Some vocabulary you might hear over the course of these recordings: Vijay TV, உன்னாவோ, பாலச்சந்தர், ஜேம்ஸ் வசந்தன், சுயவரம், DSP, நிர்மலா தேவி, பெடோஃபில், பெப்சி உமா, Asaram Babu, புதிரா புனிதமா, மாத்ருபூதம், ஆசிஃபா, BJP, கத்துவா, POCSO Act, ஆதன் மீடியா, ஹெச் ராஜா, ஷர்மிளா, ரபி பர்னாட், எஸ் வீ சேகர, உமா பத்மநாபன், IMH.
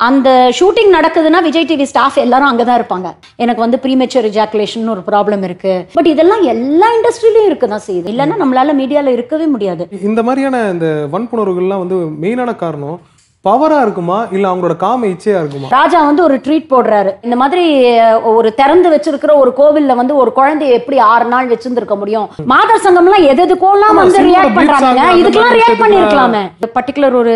And the shooting nadakuduna Vijay TV staff ellarum anga dhaan irupanga. Enakku vandu premature ejaculation nu or problem irukku. But idella ella industry la irukudha seidhu. Illana nammalaala media la irukave mudiyadhu. Indha mariyana indha vanpunorugalla vandu mainana kaaranam power ah irukuma illa avangala kaama ichaya irukuma. Raja vandu or treat podraru. Indha madri or therandu vechirukra or kovilla vandu or kolandai eppadi 6 naal vechirukka mudiyum. Madar sangamla ededukkolla vandu react pandranga. Idukla react pannirukkalame. Particular or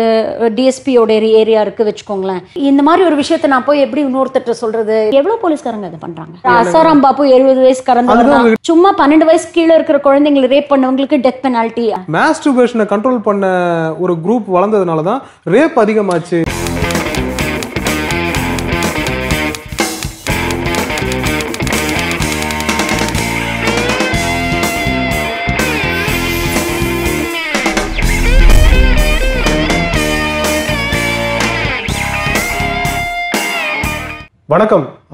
DSP or area irukku vechukongla. Indha mari or vishayatha na poi eppadi innoruthatra solradhu. Evlo police karanga idu pandranga. Asaram Babu 70 vayas karandha summa 12 vayas keela irukra kolandaingal rape pannavangalukku death penalty. Masturbation control panna or group valandadanaladha dhaan rape வணக்கம்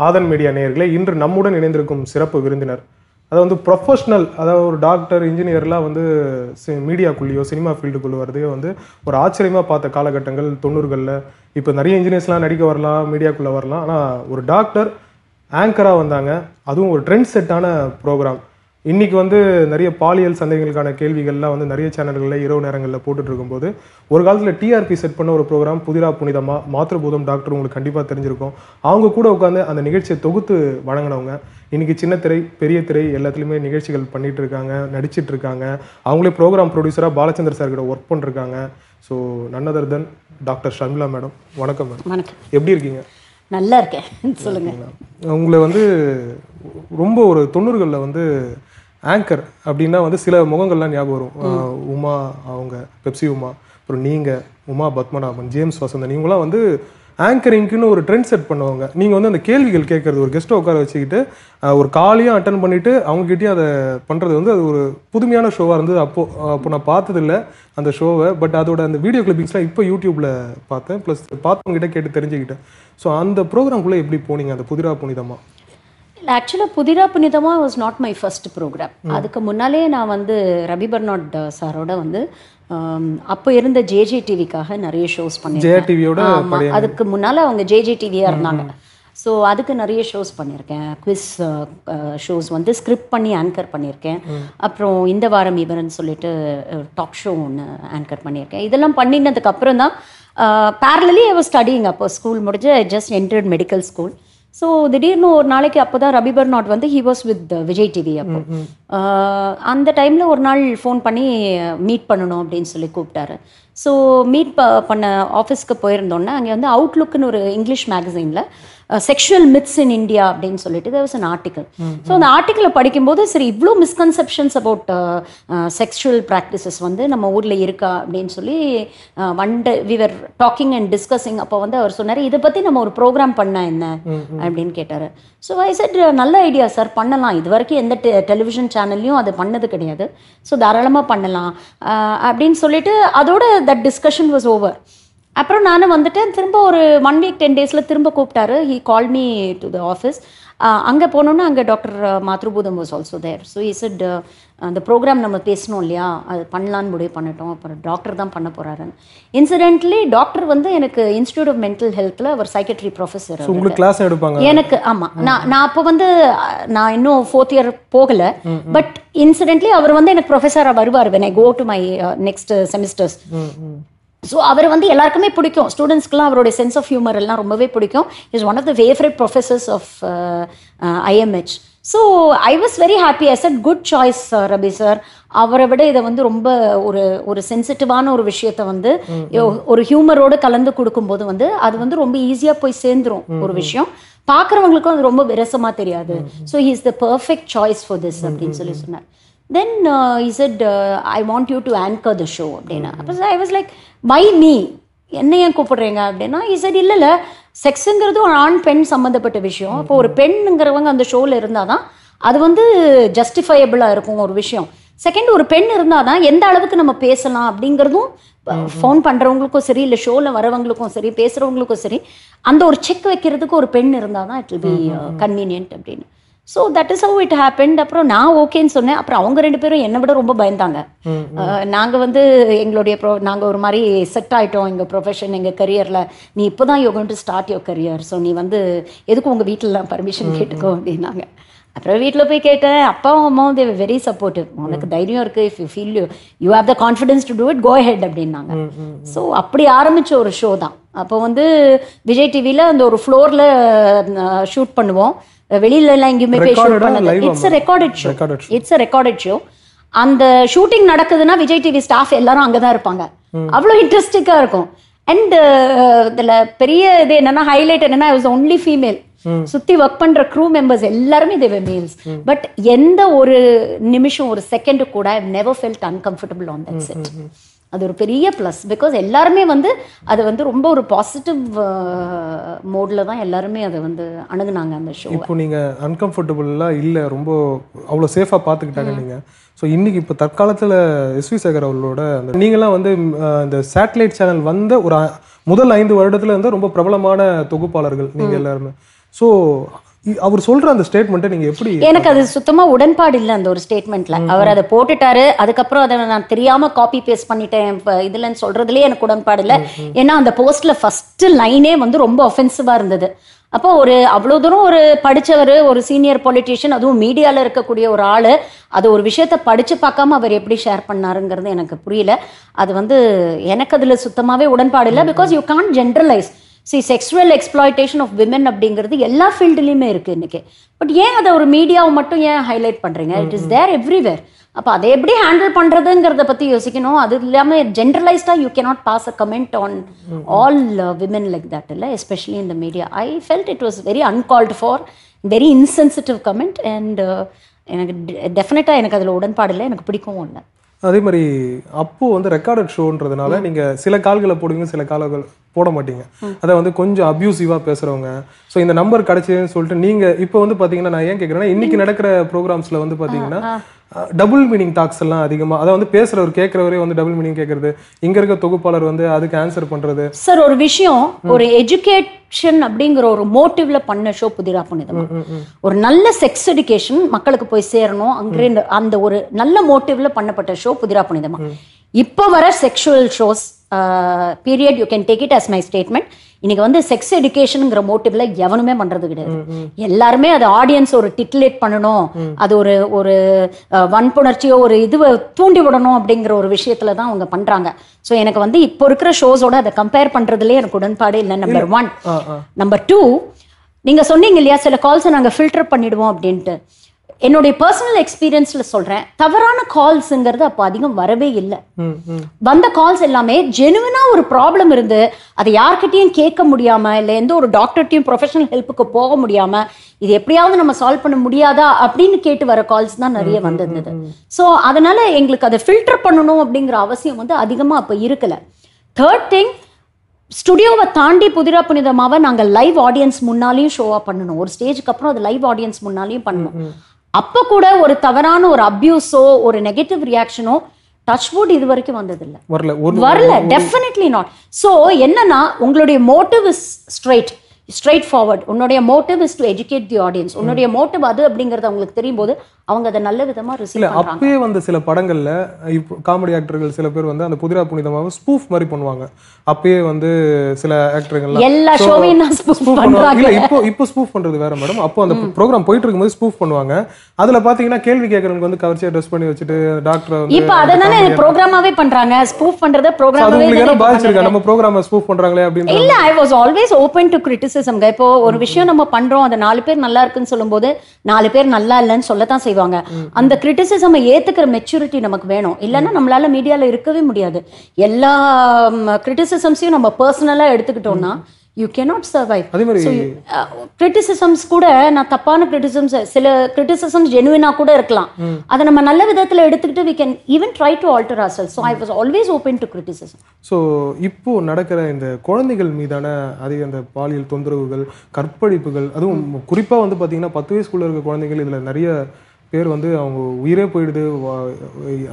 ஆதன் மீடியா நேயர்களே, இன்று நம்முடன் இணைந்திருக்கும் சிறப்பு விருந்தினர் அது வந்து professional, அதாவது ஒரு டாக்டர் இன்ஜினியர்லாம் வந்து மீடியாக்குள்ளேயோ சினிமா ஃபீல்டுக்குள்ளே வரதே வந்து ஒரு ஆச்சரியமாக பார்த்த காலகட்டங்கள் 90களில். இப்போ நிறைய இன்ஜினியர்ஸ்லாம் நடிக்க வரலாம், மீடியாக்குள்ளே வரலாம். ஆனால் ஒரு டாக்டர் ஆங்கராக வந்தாங்க, அதுவும் ஒரு ட்ரெண்ட் செட்டான ப்ரோக்ராம். இன்றைக்கி வந்து நிறைய பாலியல் சந்தேகங்களுக்கான கேள்விகள்லாம் வந்து நிறைய சேனல்களில் இரவு நேரங்களில் போட்டுட்ருக்கும்போது ஒரு காலத்தில் டிஆர்பி செட் பண்ண ஒரு ப்ரோக்ராம் புதிரா புனிதமா, மாத்ருபூதம் டாக்டர் உங்களுக்கு கண்டிப்பாக தெரிஞ்சிருக்கும். அவங்க கூட உட்காந்து அந்த நிகழ்ச்சியை தொகுத்து வழங்கினவங்க இன்றைக்கி சின்ன திரை பெரிய திரை எல்லாத்துலேயுமே நிகழ்ச்சிகள் பண்ணிகிட்டு இருக்காங்க, நடிச்சிட்டு இருக்காங்க. அவங்களே ப்ரோக்ராம் ப்ரொடியூசராக பாலச்சந்தர் சார்கிட்ட ஒர்க் பண்ணிருக்காங்க. So none other than doctor ஷர்மிளா madam, வணக்கம் மேடம். வணக்கம், எப்படி இருக்கீங்க? நல்லா இருக்கேன், சொல்லுங்கள். உங்களை வந்து ரொம்ப ஒரு 90களில் வந்து ஆங்கர் அப்படின்னா வந்து சில முகங்கள்லாம் ஞாபகம் வரும். உமா, அவங்க பெப்சி உமா, அப்புறம் நீங்கள் உமா பத்மநாபன், ஜேம்ஸ் வசந்தன், இவங்களாம் வந்து ஆங்கரிங்க்குன்னு ஒரு ட்ரெண்ட் செட் பண்ணுவாங்க. நீங்கள் வந்து அந்த கேள்விகள் கேட்குறது, ஒரு கெஸ்ட்டை உட்கார வச்சுக்கிட்டு ஒரு காலையும் அட்டன் பண்ணிவிட்டு அவங்ககிட்டயும் அதை பண்ணுறது வந்து அது ஒரு புதுமையான ஷோவாக இருந்தது. அப்போ நான் பார்த்ததில்ல அந்த ஷோவை. பட் அதோட அந்த வீடியோ கிளிப்பிங்ஸ்லாம் இப்போ யூடியூப்பில் பார்த்தேன், ப்ளஸ் பார்த்தவங்ககிட்ட கேட்டு தெரிஞ்சுக்கிட்டேன். ஸோ அந்த ப்ரோக்ராம்குள்ளே எப்படி போனீங்க அந்த புதிரா புனிதமா? ஆக்சுவலாக புதிரா புனிதமா was not my first programme. அதுக்கு முன்னாலே நான் வந்து ரபி பர்னாட் சாரோட வந்து அப்போ இருந்த ஜேஜே டிவிக்காக நிறைய ஷோஸ் பண்ணியிருக்கேன். அதுக்கு முன்னால் அவங்க ஜேஜே டிவியாக இருந்தாங்க. ஸோ அதுக்கு நிறைய ஷோஸ் பண்ணியிருக்கேன், குவிஸ் ஷோஸ் வந்து ஸ்கிரிப்ட் பண்ணி ஆங்கர் பண்ணியிருக்கேன். அப்புறம் இந்த வாரம் இவரன்னு சொல்லிட்டு டாக் ஷோ ஒன்று ஆங்கர் பண்ணியிருக்கேன். இதெல்லாம் பண்ணினதுக்கப்புறம் தான் பேரலி ஐ வாஸ் ஸ்டடியிங். அப்போ ஸ்கூல் முடிஞ்சு just entered medical school. So திடீர்னு ஒரு நாளைக்கு அப்போ தான் ரபி பர்னாட் வந்து he was with Vijay TV. அப்போ அந்த டைமில் ஒரு நாள் ஃபோன் பண்ணி மீட் பண்ணணும் அப்படின்னு சொல்லி கூப்பிட்டாரு. ஸோ மீட் பண்ண ஆஃபீஸ்க்கு போயிருந்தோன்னே அங்கே வந்து அவுட்லுக்குன்னு ஒரு இங்கிலீஷ் மேகசைனில் செக்ஷுவல் மித்ஸ் இன் இந்தியா அப்படின்னு சொல்லிட்டு there was an article. So அந்த ஆர்டிக்கலை படிக்கும்போது சரி இவ்வளோ மிஸ்கன்செப்ஷன்ஸ் அபவுட் செக்ஷுவல் ப்ராக்டிசஸ் வந்து நம்ம ஊரில் இருக்கா அப்படின்னு சொல்லி வண்டு விவர் டாக்கிங் அண்ட் டிஸ்கஸிங். அப்போ வந்து அவர் சொன்னார், இதை பற்றி நம்ம ஒரு ப்ரோக்ராம் பண்ண என்ன அப்படின்னு கேட்டார். ஸோ ஐ செட் நல்ல ஐடியா சார், பண்ணலாம். இது வரைக்கும் எந்த டெலிவிஷன் சேனல்லையும் அது பண்ணது கிடையாது, ஸோ தாராளமாக பண்ணலாம் அப்படின்னு சொல்லிட்டு அதோட that discussion was over. அப்புறம் நானும் வந்துட்டேன். திரும்ப ஒரு 1 week 10 daysல திரும்ப கூப்பிட்டாரு. he called me to the office. அங்கே போனோன்னா அங்கே doctor மாத்ருபூதம் was also there. So I said அந்த ப்ரோக்ராம் நம்ம பேசணும் இல்லையா, அது பண்ணலான்னு முடிவு பண்ணிட்டோம். அப்புறம் டாக்டர் தான் பண்ண போகிறாருன்னு. இன்சிடென்ட்லி டாக்டர் வந்து எனக்கு இன்ஸ்டியூட் ஆஃப் மென்டல் ஹெல்த்தில் ஒரு சைக்கட்ரி ப்ரொஃபஸர் கிளாஸ் எடுப்பாங்க எனக்கு. ஆமாம், நான் அப்போ வந்து நான் இன்னும் 4th year போகலை. பட் இன்சிடென்ட்லி அவர் வந்து எனக்கு ப்ரொஃபஸராக வருவார் when I go to my next semesters. So அவர் வந்து எல்லாருக்குமே பிடிக்கும், ஸ்டூடெண்ட்ஸ்க்குலாம் அவருடைய சென்ஸ் ஆஃப் ஹியூமர் எல்லாம் ரொம்பவே பிடிக்கும். Is one of the favourite professors of IMH. So I was very happy. I said good choice Rabi sir, அவரை விட இதை வந்து ரொம்ப ஒரு ஒரு சென்சிட்டிவான ஒரு விஷயத்த வந்து ஒரு ஹியூமரோடு கலந்து கொடுக்கும்போது வந்து அது வந்து ரொம்ப ஈஸியாக போய் சேர்ந்துரும் ஒரு விஷயம். பார்க்குறவங்களுக்கும் அது ரொம்ப விரசமாக தெரியாது. So he is the perfect choice for this அப்படின்னு சொல்லி சொன்னார். Then he said, I want you to anchor the show அப்படின்னா. அப்போ I was like, why me? என்ன ஏன் கூப்பிடுறீங்க அப்படின்னா he said, இல்லை இல்லை, செக்ஸுங்கிறது ஒரு ஆண் பெண் சம்மந்தப்பட்ட விஷயம். அப்போ ஒரு பெண்ணுங்கிறவங்க அந்த ஷோவில் இருந்தால் தான் அது வந்து ஜஸ்டிஃபையபிளாக இருக்கும் ஒரு விஷயம். செகண்ட், ஒரு பெண் இருந்தால் தான் எந்த அளவுக்கு நம்ம பேசலாம் அப்படிங்கிறதும் ஃபோன் பண்ணுறவங்களுக்கும் சரி, இல்லை ஷோவில் வரவங்களுக்கும் சரி, பேசுகிறவங்களுக்கும் சரி, அந்த ஒரு செக் வைக்கிறதுக்கு ஒரு பெண் இருந்தால் தான் இட் வில் பி கன்வீனியன்ட் அப்படின்னு. So that is how it happened. Apro na okay nu sonna. Apro avanga rendu perum enna vida romba bayandanga. Naanga vandu engalode naanga oru mari set aitom inga profession inga career la. Nee ippa dhaan you going to start your career. So nee vandu edukku unga veetla la permission kettuko apdinaanga. Apro veetla poi ketta appa amma they were very supportive. Unakku dhairiyam irukku, if you feel you have the confidence to do it, go ahead apdinaanga. So appadi aarambicha oru show dhaan. Appo vandu Vijay TV la and oru floor la shoot pannuvom. It's a recorded show. And the shooting நடக்குதுன்னா Vijay TV staff எல்லாரும் அங்க தான் இருப்பாங்க. அவ்ளோ இன்ட்ரஸ்டிங்கா இருக்கும். And the பெரிய இது என்னன்னா ஹைலைட் என்னன்னா I was only female. சுத்தி வர்க் பண்ற crew members எல்லாரும் they were males. But எந்த ஒரு நிமிஷம் ஒரு செகண்ட் கூட I have never felt uncomfortable on that set. அது ஒரு பெரிய ப்ளஸ் பிகாஸ் எல்லாருமே வந்து அது வந்து ரொம்ப ஒரு பாசிட்டிவ் மோட்ல தான் எல்லாருமே அதை வந்து அணுகுனாங்க அந்த ஷோ. இப்போ நீங்க அன்கம்ஃபர்டபிளா இல்ல ரொம்ப அவ்வளோ சேஃபா பார்த்துக்கிட்டாங்க நீங்க. ஸோ இன்னைக்கு இப்போ தற்காலத்தில் எஸ்வி சேகர் அவர்களோட அந்த நீங்களாம் வந்து இந்த சேட்டலைட் சேனல் வந்து ஒரு முதல் 5 வருடத்துல இருந்து ரொம்ப பிரபலமான தொகுப்பாளர்கள் நீங்க எல்லாருமே. ஸோ அவர் சொல்ற அந்த ஸ்டேட்மெண்ட்டை நீங்க எப்படி? எனக்கு அது சுத்தமா உடன்பாடு இல்லை அந்த ஒரு ஸ்டேட்மெண்ட்ல. அவர் அதை போட்டுட்டாரு, அதுக்கப்புறம் அதை நான் தெரியாம காப்பி பேஸ்ட் பண்ணிட்டேன் இதுலன்னு சொல்றதுலயே எனக்கு உடன்பாடு இல்லை. ஏன்னா அந்த போஸ்ட்ல ஃபர்ஸ்ட் லைனே வந்து ரொம்ப ஒஃபென்சிவா இருந்தது. அப்போ ஒரு அவ்வளோ தூரம் ஒரு படித்தவர், ஒரு சீனியர் பொலிட்டீஷியன், அதுவும் மீடியாவில் இருக்கக்கூடிய ஒரு ஆள், அது ஒரு விஷயத்த படித்து பார்க்காம அவர் எப்படி ஷேர் பண்ணாருங்கிறது எனக்கு புரியல. அது வந்து எனக்கு அதில் சுத்தமாகவே உடன்பாடு இல்லை. Because you can't generalise. சி செக்ஸுவல் எக்ஸ்ப்ளாய்டேஷன் ஆஃப் விமன் அப்படிங்கிறது எல்லா ஃபீல்டுலேயுமே இருக்குது இன்றைக்கி. பட் ஏன் அதை ஒரு மீடியாவை மட்டும் ஏன் ஹைலைட் பண்ணுறீங்க? It is there everywhere. அப்போ அதை எப்படி ஹேண்டில் பண்ணுறதுங்கிறத பற்றி யோசிக்கணும். அது இல்லாமல் ஜென்ரலைஸ்டாக you cannot pass a comment on all women like that இல்லை, especially in the media. I felt it was very uncalled for, very insensitive comment. And எனக்கு டெஃபினட்டாக எனக்கு அதில் உடன்பாடு இல்லை, எனக்கு பிடிக்கவும் இல்லை. அதே மாதிரி அப்போது வந்து ரெக்கார்டட் ஷோன்றதுனால நீங்கள் சில கால்களை போடுவீங்க, சில கால்கள் போட மாட்டீங்க. அதை வந்து கொஞ்சம் அப்யூசிவாக பேசுகிறவங்க, ஸோ இந்த நம்பர் கிடச்சிதுன்னு சொல்லிட்டு நீங்கள் இப்போ வந்து பார்த்தீங்கன்னா நான் ஏன் கேட்குறேன்னா இன்றைக்கி நடக்கிற ப்ரோக்ராம்ஸில் வந்து பார்த்தீங்கன்னா டபுள் மீனிங் டாக்ஸ் எல்லாம் அதிகமாக, அதை வந்து பேசுகிறவர் கேட்குறவரே வந்து டபுள் மீனிங் கேட்குறது, இங்கே இருக்க தொகுப்பாளர் வந்து அதுக்கு ஆன்சர் பண்ணுறது. சார் ஒரு விஷயம், ஒரு எஜுகேஷன் அப்படிங்கிற ஒரு மோட்டிவ்ல பண்ண ஷோ புதிரா புனிதமா. ஒரு நல்ல செக்ஸ் எஜுகேஷன் மக்களுக்கு போய் சேரணும் அங்கிருந்து அந்த ஒரு நல்ல மோட்டிவ்ல பண்ணப்பட்ட ஷோ புதிரா புனிதமா. இப்போ வர sexual shows period you can take it as my statement. இன்னைக்கு வந்து செக்ஸ் எடுக்கேஷனுங்கிற மோட்டிவ்ல எவனுமே பண்றது கிடையாது. எல்லாருமே அது ஆடியன்ஸ் ஒரு டிட்டிலேட் பண்ணணும், அது ஒரு ஒரு வன்புணர்ச்சியோ ஒரு இதுவை தூண்டி விடணும் அப்படிங்கிற ஒரு விஷயத்துல தான் அவங்க பண்றாங்க. ஸோ எனக்கு வந்து இப்போ இருக்கிற ஷோஸோட அதை கம்பேர் பண்றதுலேயே எனக்கு உடன்பாடு இல்லை. நம்பர் 1. நம்பர் 2, நீங்க சொன்னீங்க இல்லையா சில கால்ஸை நாங்கள் ஃபில்டர் பண்ணிடுவோம் அப்படின்ட்டு. என்னுடைய பர்சனல் எக்ஸ்பீரியன்ஸ்ல சொல்றேன், தவறான கால்ஸ்ங்கிறது அப்போ அதிகம் வரவே இல்லை. வந்த கால்ஸ் எல்லாமே ஜெனுவினா ஒரு ப்ராப்ளம் இருந்து அதை யார்கிட்டையும் கேட்க முடியாம, இல்லை எந்த ஒரு டாக்டர்ட்டையும் ப்ரொஃபஷனல் ஹெல்ப்புக்கு போக முடியாம இது எப்படியாவது நம்ம சால்வ் பண்ண முடியாதா அப்படின்னு கேட்டு வர கால்ஸ் தான் நிறைய வந்திருந்தது. ஸோ அதனால எங்களுக்கு அதை ஃபில்டர் பண்ணணும் அப்படிங்கிற அவசியம் வந்து அதிகமா அப்போ இருக்கல. 3rd thing, ஸ்டுடியோவை தாண்டி புதிரா புனிதமாவை நாங்கள் லைவ் ஆடியன்ஸ் முன்னாலேயும் ஷோவா பண்ணணும். ஒரு ஸ்டேஜுக்கு அப்புறம் அது லைவ் ஆடியன்ஸ் முன்னாலேயும் பண்ணணும். அப்போ கூட ஒரு தவறான ஒரு அபியூஸோ ஒரு நெகட்டிவ் ரியாக்ஷனோ டச்வுட் இது வரைக்கும் வந்ததில்ல, வரல, டெஃபினெட்லி நாட். ஸோ என்னன்னா உங்களுடைய மோட்டிவ் இஸ் ஸ்ட்ரெயிட் ஃபார்வர்ட். உன்னுடைய motive is to educate the audience. உன்னுடைய மோட்டிவ் அது அப்படிங்கறது அவங்களுக்கு தெரியும் போது அவங்க அதை நல்ல விதமா ரிசீவ் பண்றாங்க. அப்பவே வந்து சில படங்கள்ல இப்போ காமெடி ஆக்டர்கள் சில பேர் வந்து அந்த புதிரா புனிதமாவை ஸ்பூஃப் மாதிரி பண்ணுவாங்க. அப்பவே வந்து சில ஆக்டர்கள் எல்லா ஷோவையும் நான் ஸ்பூஃப் பண்றாங்க. இல்ல இப்போ ஸ்பூஃப் பண்றது வேற மேடம். அப்போ அந்த ப்ரோகிராம் போயிட்டு இருக்கும்போது ஸ்பூஃப் பண்ணுவாங்க. அதுல பாத்தீங்கன்னா கேள்வி கேட்கறவங்களுக்கு வந்து கவர்ச்சியா ட்ரெஸ் பண்ணி வச்சுட்டு டாக்டர் வந்து இப்போ அதனால இது ப்ரோகிராமாவே பண்றாங்க. ஸ்பூஃப் பண்றத ப்ரோகிராமாவே உங்களுக்கு பாதிச்சிருக்கா நம்ம ப்ரோகிராம ஸ்பூஃப் பண்றாங்களே அப்படின்றது இல்ல. I was always open to criticism. இப்போ ஒரு விஷயம் நம்ம பண்றோம், அது 4 பேர் நல்லா இருக்குன்னு சொல்லும்போது 4 பேர் நல்லா இல்லைன்னு சொல்லத்தான் செய்வாங்க. அந்த கிரிட்டிசிசம் ஏத்துக்கிற மெச்சூரிட்டி நமக்கு வேணும். இல்லன்னா நம்மளால மீடியால இருக்கவே முடியாது. எல்லா கிரிட்டிசிசம்ஸையும் நம்ம பர்சனலா எடுத்துக்கிட்டோம்னா யூ கேனாட் சர்வைவ். அதே மாதிரி கிரிட்டிசிசம்ஸ் கூட நான் தப்பான கிரிட்டிசிசம்ஸ், சில கிரிட்டிசிசம்ஸ் ஜெனுவினா கூட இருக்கலாம். அதை நம்ம நல்ல விதத்துல எடுத்துக்கிட்டு we can even try to alter ourselves. So I was always open to criticism. So இப்போ நடக்கிற இந்த குழந்தைகள் மீதான அதிக அந்த பாலியல் தொந்தரவுகள், கற்பழிப்புகள், அதுவும் குறிப்பா வந்து பாத்தீங்கன்னா 10 வயசுக்குள்ள இருக்க குழந்தைகள் இதுல நிறைய பேர் வந்து அவங்க உயிரே போயிடுது.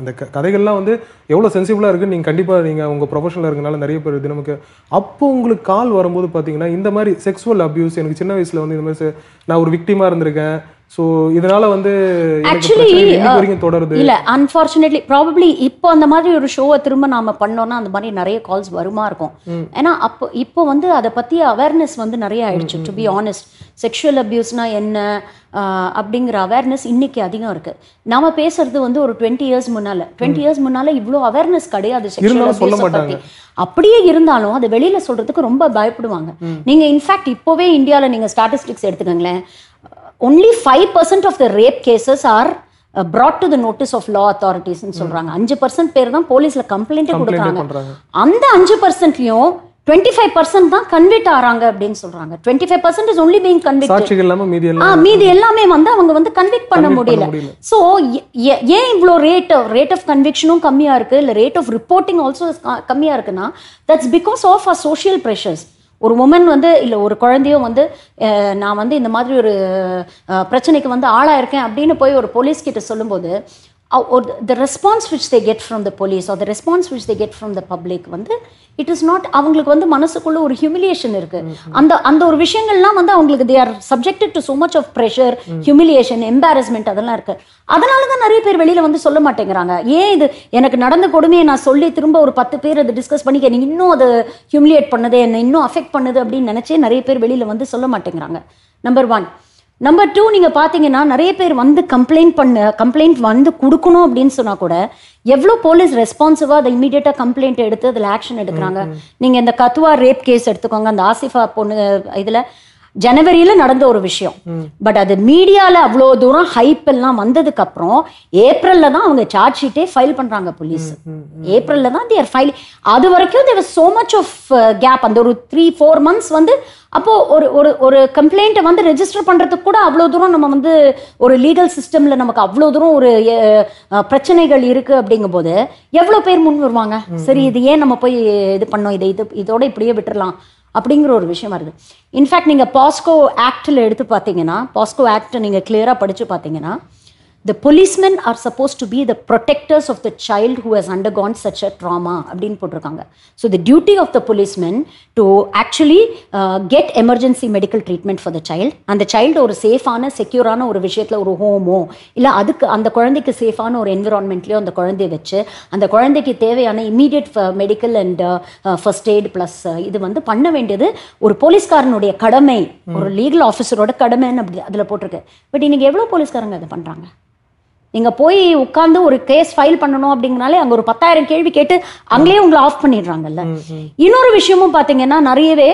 அந்த கதைகள்லாம் வந்து எவ்வளோ சென்சிபிளாக இருக்குது. நீங்கள் கண்டிப்பாக நீங்கள் உங்கள் ப்ரொஃபஷனில் இருக்கனால நிறைய பேர் இது நமக்கு. அப்போ உங்களுக்கு கால் வரும்போது பார்த்தீங்கன்னா இந்த மாதிரி செக்ஸுவல் அப்யூஸ் எனக்கு சின்ன வயசில் வந்து இந்த மாதிரி நான் ஒரு விக்டிமாக இருந்திருக்கேன், So, actually, unfortunately, probably now we have done a show and we have done a calls. Now, awareness is to be honest. Sexual abuse na enna abdingra awareness innikku adhigam irukku nama pesuradhu vandu or 20 years munala 20 years munala ivlo awareness kadiyadhu sexual abuse பத்தி அப்படியே இருந்தாலும் அது வெளியில சொல்றதுக்கு ரொம்ப பயப்படுவாங்க நீங்க in fact இப்போவே இந்தியால நீங்க statistics எடுத்துக்கங்களே only 5% of the rape cases are brought to the notice of law authorities nu சொல்றாங்க 5% பேர் தான் போலீஸ்ல கம்ப்ளைண்ட் கொடுக்கறாங்க அந்த 5% லயும் 25% தான் convict ஆறாங்க அப்படினு சொல்றாங்க 25% is only being convicted சாட்சிகள் இல்லாம மீதி எல்லாமே வந்து அவங்க வந்து convict பண்ண முடியல so ஏ இவ்ளோ rate of convictionும் கம்மியா இருக்கு இல்ல rate of reporting also கம்மியா இருக்குனா that's because of our social pressures ஒரு woman வந்து இல்ல ஒரு குழந்தையோ வந்து நான் வந்து இந்த மாதிரி ஒரு பிரச்சனைக்கு வந்து ஆளா இருக்கேன் அப்படினு போய் ஒரு போலீஸ் கிட்ட சொல்லும்போது or the response which they get from the police or the response which they get from the public it is not avangalukku vandu manasukulla or humiliation irukku and or vishayangal la vandu avangalukku they are subjected to so much of pressure humiliation embarrassment adala irukku adanaladha nariya per velila vandu solla maatengiranga ye idu enakku nadanda kodume na solli thirumba or 10 per ad discuss pannika ninga inno ad humiliate pannadhe enna inno affect pannadhe appdi nenache nariya per velila vandu solla maatengiranga number 1 Number 2, நீங்க பாத்தீங்கன்னா நிறைய பேர் வந்து complaint வந்து கொடுக்கணும் அப்படினு சொன்னா கூட எவ்ளோ போலீஸ் ரெஸ்பான்சிவா அந்த இமிடியேட்டா கம்ப்ளைண்ட் எடுத்து அதுல ஆக்சன் எடுக்கறாங்க நீங்க இந்த கத்வா ரேப் கேஸ் எடுத்துக்கோங்க அந்த ஆசிஃபா பொண்ணு இதுல ஜனவரியில நடந்த ஒரு விஷயம் பட் அது மீடியால அவ்ளோ தூரம் ஹைப் எல்லாம் வந்ததுக்கு அப்புறம் ஏப்ரல்ல தான் அவங்க சார்ஜ் ஷீட்டே ஃபைல் பண்றாங்க போலீஸ் ஏப்ரல்ல தான் they are filing அது வரைக்கும் there was so much of gap அந்த ஒரு 3-4 months வந்து அப்போ ஒரு கம்ப்ளைன்ட் வந்து ரெஜிஸ்டர் பண்றதுக்கு கூட அவ்ளோ தூரம் நம்ம வந்து ஒரு லீகல் சிஸ்டம்ல நமக்கு அவ்ளோ தூரம் ஒரு பிரச்சனைகள் இருக்கு அப்படிங்கும்போது எவ்ளோ பேர் முன் வருவாங்க சரி இது ஏன் நம்ம போய் இது பண்ணோம் இத இதோட இப்படியே விட்டுறலாம் அப்படிங்கற ஒரு விஷயம் வருது இன்ஃபேக்ட் நீங்க POCSO Actல எடுத்து பாத்தீங்கன்னா POCSO Act நீங்க கிளியரா படிச்சு பாத்தீங்கன்னா the policemen are supposed to be the protectors of the child who has undergone such a trauma அப்படினு போட்டுருக்காங்க so the duty of the policeman to actually get emergency medical treatment for the child and the child ஒரு சேஃபான செக்யூரான ஒரு விஷயத்துல ஒரு homo இல்ல அதுக்கு அந்த குழந்தைக்கு சேஃபான ஒரு environmentலயோ அந்த குழந்தையை வெச்சு அந்த குழந்தைக்கு தேவையான immediate medical and first aid plus இது வந்து பண்ண வேண்டியது ஒரு போலீஸ்காரனுடைய கடமை ஒரு legal officerோட கடமைன்னு அப்படி அதுல போட்டுருக்கு பட் இன்னைக்கு எவ்வளவு போலீஸ்காரங்க அத பண்றாங்க நீங்க போய் உட்கார்ந்து ஒரு கேஸ் ஃபைல் பண்ணனும் அப்படிங்கனாலே அங்க ஒரு 10000 கேள்வி கேட்டு அங்கலயே உங்களை ஆஃப் பண்ணிடுறாங்கல்ல இன்னொரு விஷயமும் பாத்தீங்கன்னா நிறையவே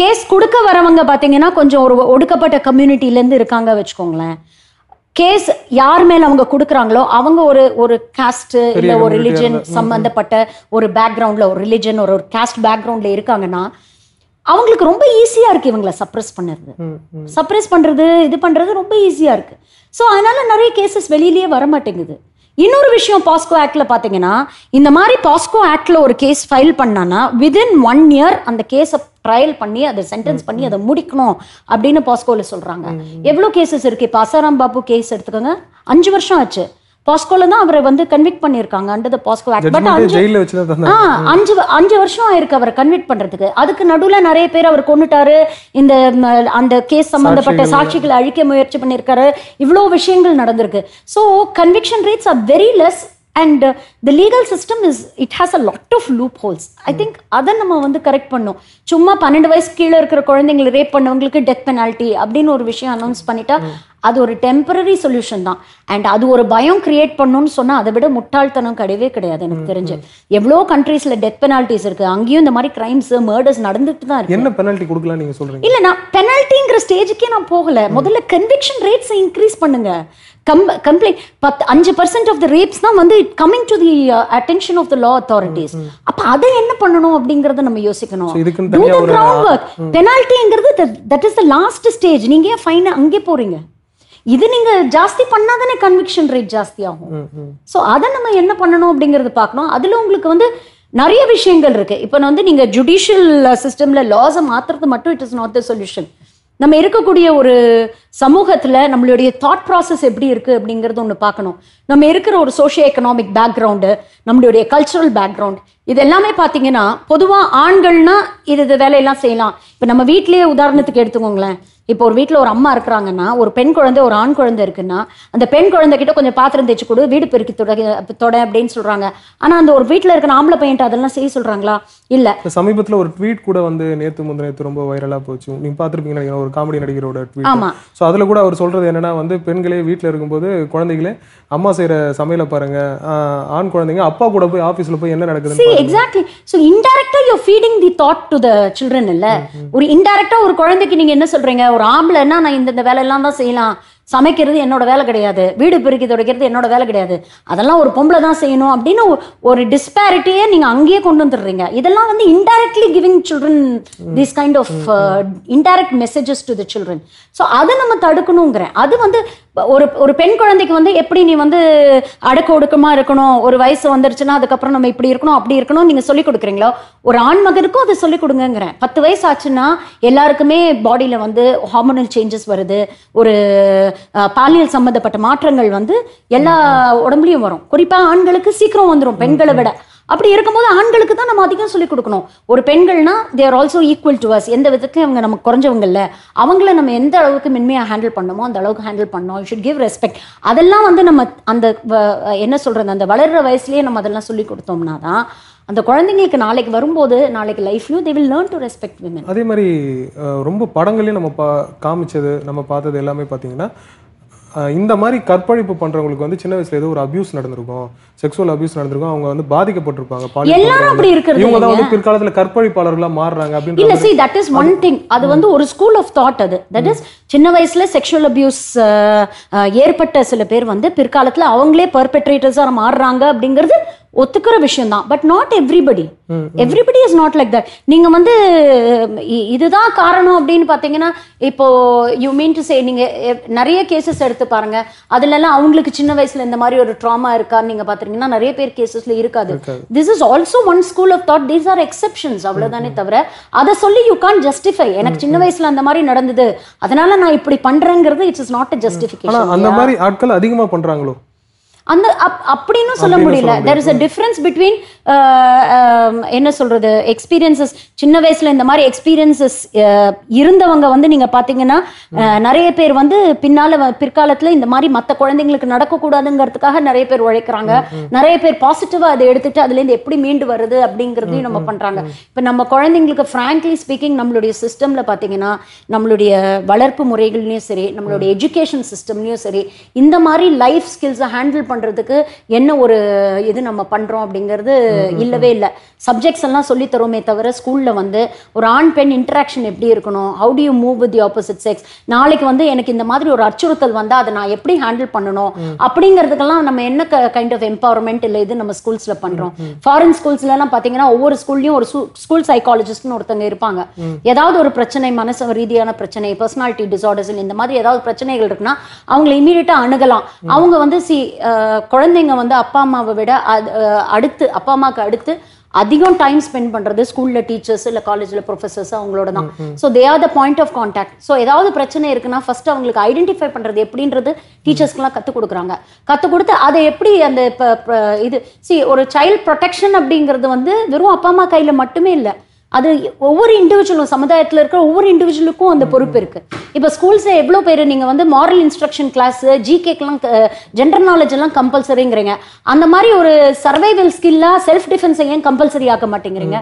கேஸ் கொடுக்க வரவங்க பாத்தீங்கன்னா கொஞ்சம் ஒரு ஒடுக்கப்பட்ட கம்யூனிட்டில இருந்து இருக்காங்க வெச்சுக்கோங்களேன் கேஸ் யார் மேல அவங்க குடுக்குறாங்களோ அவங்க ஒரு காஸ்ட் இல்ல ஒரு ரிலிஜியன் சம்பந்தப்பட்ட ஒரு பேக்ரவுண்ட்ல ஒரு ரிலிஜியன் ஒரு காஸ்ட் பேக்ரவுண்ட்ல இருக்காங்கன்னா அவங்களுக்கு ரொம்ப ஈஸியா இருக்கு இவங்களை சப்ரஸ் பண்றது இது பண்றது ரொம்ப ஈஸியா இருக்கு சோ அதனால நிறைய கேसेस வெளியிலயே வர மாட்டேங்குது இன்னொரு விஷயம் POCSO Actல பாத்தீங்கன்னா இந்த மாதிரி POCSO Actல ஒரு கேஸ் ஃபைல் பண்ணானா within 1 year அந்த கேஸை ட்ரையல் பண்ணி அத சென்டென்ஸ் பண்ணி அத முடிக்கணும் அப்படினு POCSOல சொல்றாங்க எவ்வளவு கேसेस இருக்கு இப்ப அசாரம் பாபு கேஸ் எடுத்துக்கங்க 5 வருஷம் ஆச்சு POCSOல தான் அவரை வந்து கன்விக்ட் பண்ணிருக்காங்க under the POCSO Act but ஜெயில்ல வெச்சு தான் 5 வருஷம் ஆயிருக்கு அவரை கன்விக்ட் பண்றதுக்கு அதுக்கு நடுவுல நிறைய பேர் அவர் கொன்னுட்டாரு இந்த அந்த கேஸ் சம்பந்தப்பட்ட சாட்சிகளை அழிக்க முயற்சி பண்ணிருக்காரு இவ்ளோ விஷயங்கள் நடந்துருக்கு so conviction rates are very less and the legal system has a lot of loopholes I think அத நம்ம வந்து கரெக்ட் பண்ணோம் சும்மா 12 வயசு கீழ இருக்கிற குழந்தைகளை ரேப் பண்ணவங்களுக்கு டெத் penalty அப்படின ஒரு விஷயம் அனௌன்ஸ் பண்ணிட்டா அது ஒரு டெம்பரரி சொல்யூஷன் தான் and அது ஒரு பயம் கிரியேட் பண்ணனும்னு சொன்னா அதை விட முட்டாள்தனம் கிடையவே கிடையாது எனக்கு தெரிஞ்சு எவ்ளோ कंट्रीஸ்ல டெத் penalties இருக்கு அங்கேயும் இந்த மாதிரி crimes murders நடந்துட்டு தான் இருக்கு என்ன penalty கொடுக்கலாம் நீங்க சொல்றீங்க இல்ல நான் penaltyங்கற ஸ்டேஜ்க்கே நான் போகல முதல்ல conviction rates increase பண்ணுங்க complaint 5% of the rapes தான் வந்து coming to the attention of the law authorities அப்ப அத என்ன பண்ணனும் அப்படிங்கறத நம்ம யோசிக்கணும் do the groundwork penaltyங்கிறது that is the last stage நீங்க ஃபைன் அங்கே போறீங்க இது நீங்க ಜಾಸ್ತಿ பண்ணாதானே conviction rate ಜಾಸ್ತಿ ஆகும் சோ அத நம்ம என்ன பண்ணனும் அப்படிங்கறது பார்க்கணும் அதுல உங்களுக்கு வந்து நிறைய விஷயங்கள் இருக்கு இப்போ வந்து நீங்க judicial systemல laws மாத்துறது மட்டும் it is not the solution நம்ம இருக்கக்கூடிய ஒரு சமூகத்துல நம்மளுடைய தாட் process எப்படி இருக்கு அப்படிங்கறது ஒன்னு பார்க்கணும். நம்ம இருக்கிற ஒரு சோஷியோ எகனாமிக் பேக்ரவுண்ட், நம்மளுடைய கல்ச்சரல் பேக்ரவுண்ட், இது எல்லாமே பாத்தீங்கன்னா பொதுவா ஆண்கள்னா இது வேலையெல்லாம் செய்யலாம். இப்ப நம்ம வீட்லயே உதாரணத்துக்கு எடுத்துக்கோங்களேன். இப்போ ஒரு வீட்டில் ஒரு அம்மா இருக்கிறாங்கன்னா, ஒரு பெண் குழந்தை ஒரு ஆண் குழந்தை இருக்குன்னா, அந்த பெண் குழந்தைகிட்ட கொஞ்சம் பாத்திரம் தேய்ச்சி கொடு, வீடு பெருக்கி தொட அப்படின்னு சொல்றாங்க. ஆனா அந்த ஒரு வீட்டில் இருக்கிற ஆம்பளை பையன்ட்டு அதெல்லாம் செய்ய சொல்றாங்களா? இல்லை. சமீபத்தில் ஒரு ட்வீட் கூட வந்து நேற்று முந்தின நேற்று ரொம்ப வைரலாக போச்சு, நீங்க பார்த்துருப்பீங்க, ஒரு காமெடி நடிகரோட ட்வீட். ஆமா. ஸோ அதில் கூட அவர் சொல்றது என்னன்னா வந்து, பெண்களே வீட்டில் இருக்கும்போது குழந்தைகளே அம்மா செய்யற சமையலை பாருங்க, ஆண் குழந்தைங்க அப்பா கூட போய் ஆஃபீஸில் போய் என்ன நடக்குது. எக்ஸாக்ட்லி. ஸோ இன்டெரக்டா you feeding the thought to the children. இல்லை, ஒரு இன்டெரக்டா ஒரு குழந்தைக்கு நீங்க என்ன சொல்றீங்க, ஒரு ஆம்பளைன்னா நான் இந்த வேலை எல்லாம் தான் செய்யலாம், சமைக்கிறது என்னோட வேலை கிடையாது, வீடு பெருக்கி துடைக்கிறது என்னோட வேலை கிடையாது, அதெல்லாம் ஒரு பொம்பளை தான் செய்யணும் அப்படின்னு ஒரு டிஸ்பாரிட்டியே நீங்க அங்கேயே கொண்டு வந்துடுறீங்க. இதெல்லாம் வந்து indirectly giving children this kind of indirect messages to the children. So அதை நம்ம தடுக்கணுங்கிறேன். அது வந்து ஒரு பெண் குழந்தைக்கு வந்து எப்படி நீ வந்து அடக்க ஒடுக்கமா இருக்கணும், ஒரு வயசு வந்துருச்சுன்னா அதுக்கப்புறம் நம்ம இப்படி இருக்கணும் அப்படி இருக்கணும் நீங்க சொல்லிக் கொடுக்குறீங்களோ, ஒரு ஆண் மகனுக்கும் அதை சொல்லிக் கொடுங்கிறேன். 10 வயசு ஆச்சுன்னா எல்லாருக்குமே பாடியில வந்து ஹார்மோனல் சேஞ்சஸ் வருது, ஒரு பாலியல் சம்பந்தப்பட்ட மாற்றங்கள் வந்து எல்லா உடம்புலயும் வரும், குறிப்பா ஆண்களுக்கு சீக்கிரம் வந்துடும் பெண்களை விட. அப்படி இருக்கும்போது ஆண்களுக்கு தான் நம்ம அதிகம் சொல்லிக் கொடுக்கணும். ஒரு பெண்கள்னா they are also equal to us, எந்த விதத்துக்கு அவங்க நமக்கு குறைஞ்சவங்கல்ல, அவங்கள நம்ம எந்த அளவுக்கு மென்மையாக ஹேண்டில் பண்ணணுமோ அந்த அளவுக்கு ஹேண்டில் பண்ணணும். You should give respect. அதெல்லாம் வந்து நம்ம அந்த என்ன சொல்றது, அந்த வளர்ற வயசுலேயே நம்ம அதெல்லாம் சொல்லி கொடுத்தோம்னா தான் அந்த குழந்தைங்களுக்கு நாளைக்கு வரும்போது நாளைக்கு லைஃப்லயும் they will learn to respect women. அதே மாதிரி ரொம்ப படங்களையும் நம்ம காமிச்சது நம்ம பார்த்தது எல்லாமே பார்த்தீங்கன்னா, இந்த மாதிரி கற்பழிப்பு பண்றவங்களுக்கு வந்து சின்ன வயசுல ஏதோ ஒரு அபியூஸ் நடந்திருக்கும், செக்ஷுவல் அபியூஸ் நடந்திருக்கும், அவங்க வந்து பாதிக்கப்பட்டிருப்பாங்க, இவங்க தான் வந்து பிற்காலத்துல கற்பழிப்பாளர்களா மாறுறாங்க அப்படின்னு இல்ல. see that is one thing. அது வந்து ஒரு ஸ்கூல் ஆஃப் தாட். அது that is சின்ன வயசுல செக்ஷுவல் அபியூஸ் ஏற்பட்ட சில பேர் வந்து பிற்காலத்துல அவங்களே பெர்பெட்ரேட்டர்ஸா மாறுறாங்க அப்படிங்கிறது ஒத்துக்கிற விஷயம் தான். But not everybody is not like that. நீங்க வந்து இதுதான் காரணம் அப்படின்னு பாத்தீங்கன்னா, இப்போ யூ மீன் டு சே, நீங்க நிறைய கேசஸ் எடுத்து பாருங்க, அதுல எல்லாம் அவங்களுக்கு சின்ன வயசுல இந்த மாதிரி ஒரு ட்ராமா இருக்கான்னு நீங்க பாத்தீங்கன்னா நிறைய பேர் கேசஸ்ல இருக்காது. This is also one school of thought. These are exceptions, அவ்வளவுதானே தவிர அதை சொல்லி யூ கான் ஜஸ்டிஃபை எனக்கு சின்ன வயசுல அந்த மாதிரி நடந்தது அதனால நான் இப்படி பண்றேங்கிறது it's is not a justification. அந்த மாதிரி ஆட்கள் அதிகமா பண்றாங்களோ அந்த அப்படின்னு சொல்ல முடியல. there is a difference between என்ன சொல்றது எக்ஸ்பீரியன்சஸ். சின்ன வயசுல இந்த மாதிரி எக்ஸ்பீரியன்சஸ் இருந்தவங்க வந்து நீங்க பாத்தீங்கன்னா நிறைய பேர் வந்து பிற்காலத்துல இந்த மாதிரி மற்ற குழந்தைங்களுக்கு நடக்கக்கூடாதுங்கிறதுக்காக நிறைய பேர் உழைக்கிறாங்க, நிறைய பேர் பாசிட்டிவா அதை எடுத்துட்டு அதுல இருந்து எப்படி மீண்டு வருது அப்படிங்கறதையும் நம்ம பண்றாங்க. இப்ப நம்ம குழந்தைங்களுக்கு ஃப்ராங்க்லி ஸ்பீக்கிங் நம்மளுடைய சிஸ்டம்ல பாத்தீங்கன்னா, நம்மளுடைய வளர்ப்பு முறைகள்லயும் சரி, நம்மளுடைய எஜுகேஷன் சிஸ்டம்லயும் சரி, இந்த மாதிரி லைஃப் ஸ்கில்ஸை ஹேண்டில் பண்றதுக்கு என்ன ஒரு இது நம்ம பண்றோம் அப்படிங்கிறது இல்லவே இல்லை. சப்ஜெக்ட்ஸ் எல்லாம் சொல்லி தருமே தவிர ஸ்கூல்ல வந்து ஒரு ஆண் பெண் இன்டராக்ஷன் எப்படி இருக்கணும், how do you move with the opposite sex, நாளைக்கு வந்து எனக்கு இந்த மாதிரி ஒரு அச்சுறுத்தல் வந்தா அதை நான் எப்படி ஹேண்டில் பண்ணணும் அப்படிங்கிறதுக்கெல்லாம் நம்ம என்ன கைண்ட் ஆஃப் எம்பவர்மெண்ட் இல்லை இது நம்ம ஸ்கூல்ஸ்ல பண்றோம். ஃபாரின் ஸ்கூல்ஸ்ல எல்லாம் பாத்தீங்கன்னா ஒவ்வொரு ஸ்கூல்லயும் ஒரு ஸ்கூல் சைக்காலஜிஸ்ட்னு ஒருத்தங்க இருப்பாங்க. ஏதாவது ஒரு பிரச்சனை, மனசு ரீதியான பிரச்சனை, பர்சனாலிட்டி டிசார்டர்ஸ், இந்த மாதிரி ஏதாவது பிரச்சனைகள் இருக்குன்னா அவங்களை இமீடியட்டா அணுகலாம். அவங்க வந்து குழந்தைங்க வந்து அப்பா அம்மாவை விட அப்பா அம்மாவுக்கு அடுத்து அதிகம் டைம் ஸ்பெண்ட் பண்றது ஸ்கூல்ல டீச்சர்ஸ் இல்ல காலேஜ்ல ப்ரொஃபசர்ஸ் அவங்களோட தான். So they are the point of contact. So ஏதாவது பிரச்சனை இருக்குன்னா ஃபர்ஸ்ட் அவங்களுக்கு ஐடென்டிஃபை பண்றது எப்படின்றது டீச்சர்ஸ்க்குலாம் கற்றுக் கொடுக்குறாங்க. கற்றுக் கொடுத்து அதை எப்படி அந்த இது ஒரு சைல்ட் ப்ரொடெக்ஷன் அப்படிங்கிறது வந்து வெறும் அப்பா அம்மா கையில மட்டுமே இல்லை, அது ஒவ்வொரு இண்டிவிஜுவலும் சமுதாயத்தில் இருக்கிற ஒவ்வொரு இண்டிவிஜுவலுக்கும் அந்த பொறுப்பு இருக்கு. இப்போ ஸ்கூல்ஸில் எவ்வளோ பேர் நீங்கள் வந்து மாரல் இன்ஸ்ட்ரக்ஷன் கிளாஸ், ஜிகேக்கெலாம், ஜென்ரல் நாலேஜ் எல்லாம் கம்பல்சரிங்கிறீங்க, அந்த மாதிரி ஒரு சர்வைவல் ஸ்கில்லாக செல்ஃப் டிஃபென்ஸை ஏன் கம்பல்சரி ஆக்க மாட்டேங்கிறீங்க?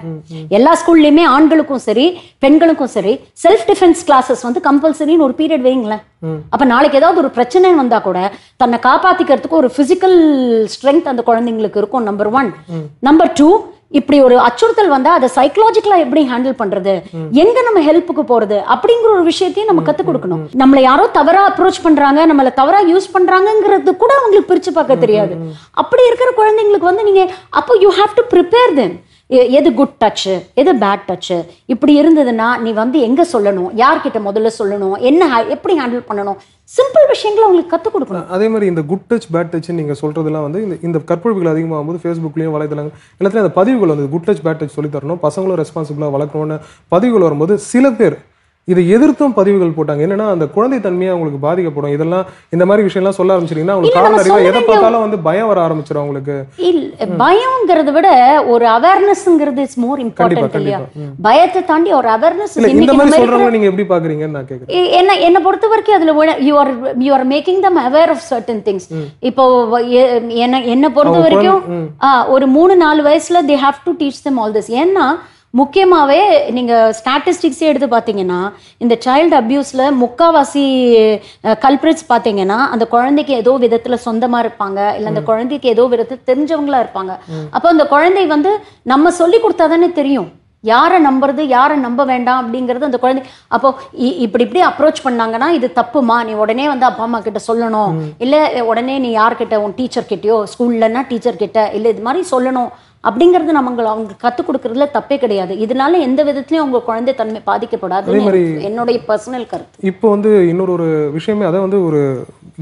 எல்லா ஸ்கூல்லையுமே ஆண்களுக்கும் சரி பெண்களுக்கும் சரி செல்ஃப் டிஃபென்ஸ் கிளாஸஸ் வந்து கம்பல்சரின்னு ஒரு பீரியட் வைங்களேன். அப்போ நாளைக்கு ஏதாவது ஒரு பிரச்சனை வந்தா கூட தன்னை காப்பாற்றிக்கிறதுக்கு ஒரு ஃபிசிக்கல் ஸ்ட்ரென்த் அந்த குழந்தைங்களுக்கு இருக்கும். Number one. நம்பர் டூ, இப்படி ஒரு அச்சுறுத்தல் வந்தா அதை சைக்கலாஜிக்கலா எப்படி ஹேண்டில் பண்றது, எங்க நம்ம ஹெல்ப்புக்கு போறது அப்படிங்கிற ஒரு விஷயத்தையும் நம்ம கத்துக் கொடுக்கணும். நம்மள யாரோ தவறா அப்ரோச் பண்றாங்க, நம்மள தவறா யூஸ் பண்றாங்கிறது கூட அவங்களுக்கு பிரிச்சு பார்க்க தெரியாது. அப்படி இருக்கிற குழந்தைங்களுக்கு வந்து நீங்க அப்போ you have to prepare them. எது குட் டச்சு, எது பேட் டச்சு, இப்படி இருந்ததுன்னா நீ வந்து எங்க சொல்லணும், யார்கிட்ட முதல்ல சொல்லணும், என்ன எப்படி ஹேண்டில் பண்ணணும், சிம்பிள் விஷயங்களை உங்களுக்கு கற்றுக் கொடுக்கணும். அதே மாதிரி இந்த குட் டச் பேட் டச் நீங்க சொல்றதுலாம் வந்து இந்த கற்பழிப்புகள் அதிகமாகும் போது ஃபேஸ்புக்லையும் வலைதளங்கள் எல்லாத்துலையும் அந்த பதிவுகள் வந்து குட் டச் பேட் டச் சொல்லி தரணும், பசங்களும் ரெஸ்பான்சிபிளாக வளர்க்கணும்னு பதிவுகள் வரும்போது சில பேர் இது எதிர்த்தும் பதிவுகள் போட்டாங்க. என்னன்னா அந்த குழந்தை தன்மையா உங்களுக்கு பாதிக்கப்படும். இதெல்லாம் இந்த மாதிரி விஷயம்லாம் சொல்ல ஆரம்பிச்சிட்டீங்கன்னா உங்களுக்கு காரண அறிவா எதை பார்த்தாலும் வந்து பயம் வர ஆரம்பிச்சிரும் உங்களுக்கு. இல்ல பயம்ங்கிறத விட ஒரு அவேர்னஸ்ங்கிறது இஸ் மோர் இம்பார்ட்டன்ட் இல்லையா? பயத்தை தாண்டி ஒரு அவேர்னஸ் இந்த மாதிரி சொல்றவங்க நீங்க எப்படி பாக்குறீங்கன்னு நான் கேக்குறேன். என்ன பொறுத்த வரைக்கும் அதுல you are making them aware of certain things. இப்போ என்ன பொறுத்த வரைக்கும் ஒரு 3-4 வயசுல they have to teach them all this. ஏன்னா முக்கியமாவே நீங்க ஸ்டாட்டிஸ்டிக்ஸே எடுத்து பார்த்தீங்கன்னா இந்த சைல்டு அப்யூஸ்ல முக்காவாசி கல்பிரிட்ஸ் பார்த்தீங்கன்னா அந்த குழந்தைக்கு ஏதோ விதத்துல சொந்தமா இருப்பாங்க, இல்லை அந்த குழந்தைக்கு ஏதோ விதத்துல தெரிஞ்சவங்களா இருப்பாங்க. அப்போ அந்த குழந்தை வந்து நம்ம சொல்லி கொடுத்தாதானே தெரியும் யாரை நம்புறது யாரை நம்ப வேண்டாம் அப்படிங்கிறது அந்த குழந்தை. அப்போ இப்படி அப்ரோச் பண்ணாங்கன்னா இது தப்புமா, நீ உடனே வந்து அப்பா அம்மா கிட்ட சொல்லணும், இல்லை உடனே நீ யார்கிட்ட உன் டீச்சர் கிட்டயோ ஸ்கூல்லன்னா டீச்சர் கிட்ட இல்லை இது மாதிரி சொல்லணும் அப்படிங்கிறது நம்மங்களை அவங்க கற்றுக் கொடுக்கறதுல தப்பே கிடையாது. இதனால எந்த விதத்துலையும் அவங்க குழந்தை தன்மை பாதிக்கப்படாது என்னுடைய பர்சனல் கருத்து. இப்போ வந்து இன்னொரு ஒரு விஷயமே அதை வந்து ஒரு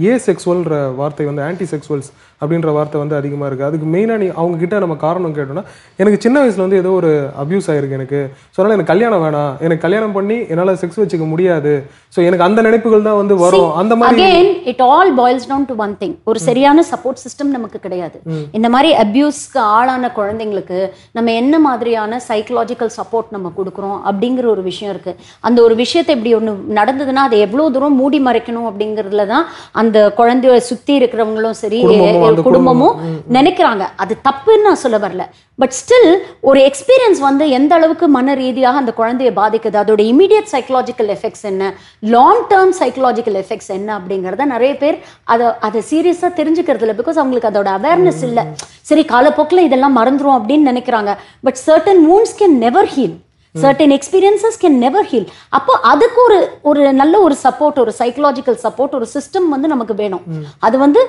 ஏ செக்ஸுவல்ன்ற வார்த்தை வந்து ஆன்டி செக்ஸுவல்ஸ் அப்படின்ற வார்த்தை வந்து அதிகமாக இருக்குது. அதுக்கு மெயினாக நீ அவங்க கிட்ட நம்ம காரணம் கேட்டோம்னா எனக்கு சின்ன வயசில் வந்து ஏதோ ஒரு அப்யூஸ் ஆகிருக்கு, எனக்கு ஸோ அதனால் எனக்கு கல்யாணம் வேணாம், எனக்கு கல்யாணம் பண்ணி என்னால் செக்ஸ் வச்சுக்க முடியாது, ஸோ எனக்கு அந்த நினைப்புகள் தான் வந்து வரும். அந்த மாதிரி it all boils down to one thing, ஒரு சரியான சப்போர்ட் சிஸ்டம் நமக்கு கிடையாது. இந்த மாதிரி அப்யூஸ்க்கு ஆளான குழந்தைங்களுக்கு நம்ம என்ன மாதிரியான சைக்கலாஜிக்கல் சப்போர்ட் நம்ம கொடுக்குறோம் அப்படிங்கிற ஒரு விஷயம் இருக்கு. அந்த ஒரு விஷயத்தை இப்படி ஒன்று நடந்ததுன்னா அதை எவ்வளவு தூரம் மூடி மறைக்கணும் அப்படிங்கிறதுல தான் அந்த குழந்தைய சுத்தி இருக்கிறவங்களும் சரி குடும்பமும் நினைக்கிறாங்க. அது தப்புன்னு நான் சொல்ல வரல, பட் ஸ்டில் ஒரு எக்ஸ்பீரியன்ஸ் வந்து எந்த அளவுக்கு மன ரீதியாக அந்த குழந்தைய பாதிக்குது, அதோட இமீடியட் சைக்கலாஜிக்கல் எஃபெக்ட்ஸ் என்ன, லாங் டேர்ம் சைக்கலாஜிக்கல் எஃபெக்ட்ஸ் என்ன அப்படிங்கிறத நிறைய பேர் அதை சீரியஸா தெரிஞ்சுக்கிறது இல்லை. பிகாஸ் அவங்களுக்கு அதோட அவேர்னஸ் இல்லை. சரி காலப்போக்கில் இதெல்லாம் மறந்துரும் அப்படின்னு நினைக்கிறாங்க. But certain wounds can never heal. Certain experiences can never heal. அப்போ அதுக்கு ஒரு நல்ல ஒரு சப்போர்ட், ஒரு சைக்கலாஜிக்கல் சப்போர்ட், ஒரு சிஸ்டம் வந்து நமக்கு வேணும். அது வந்து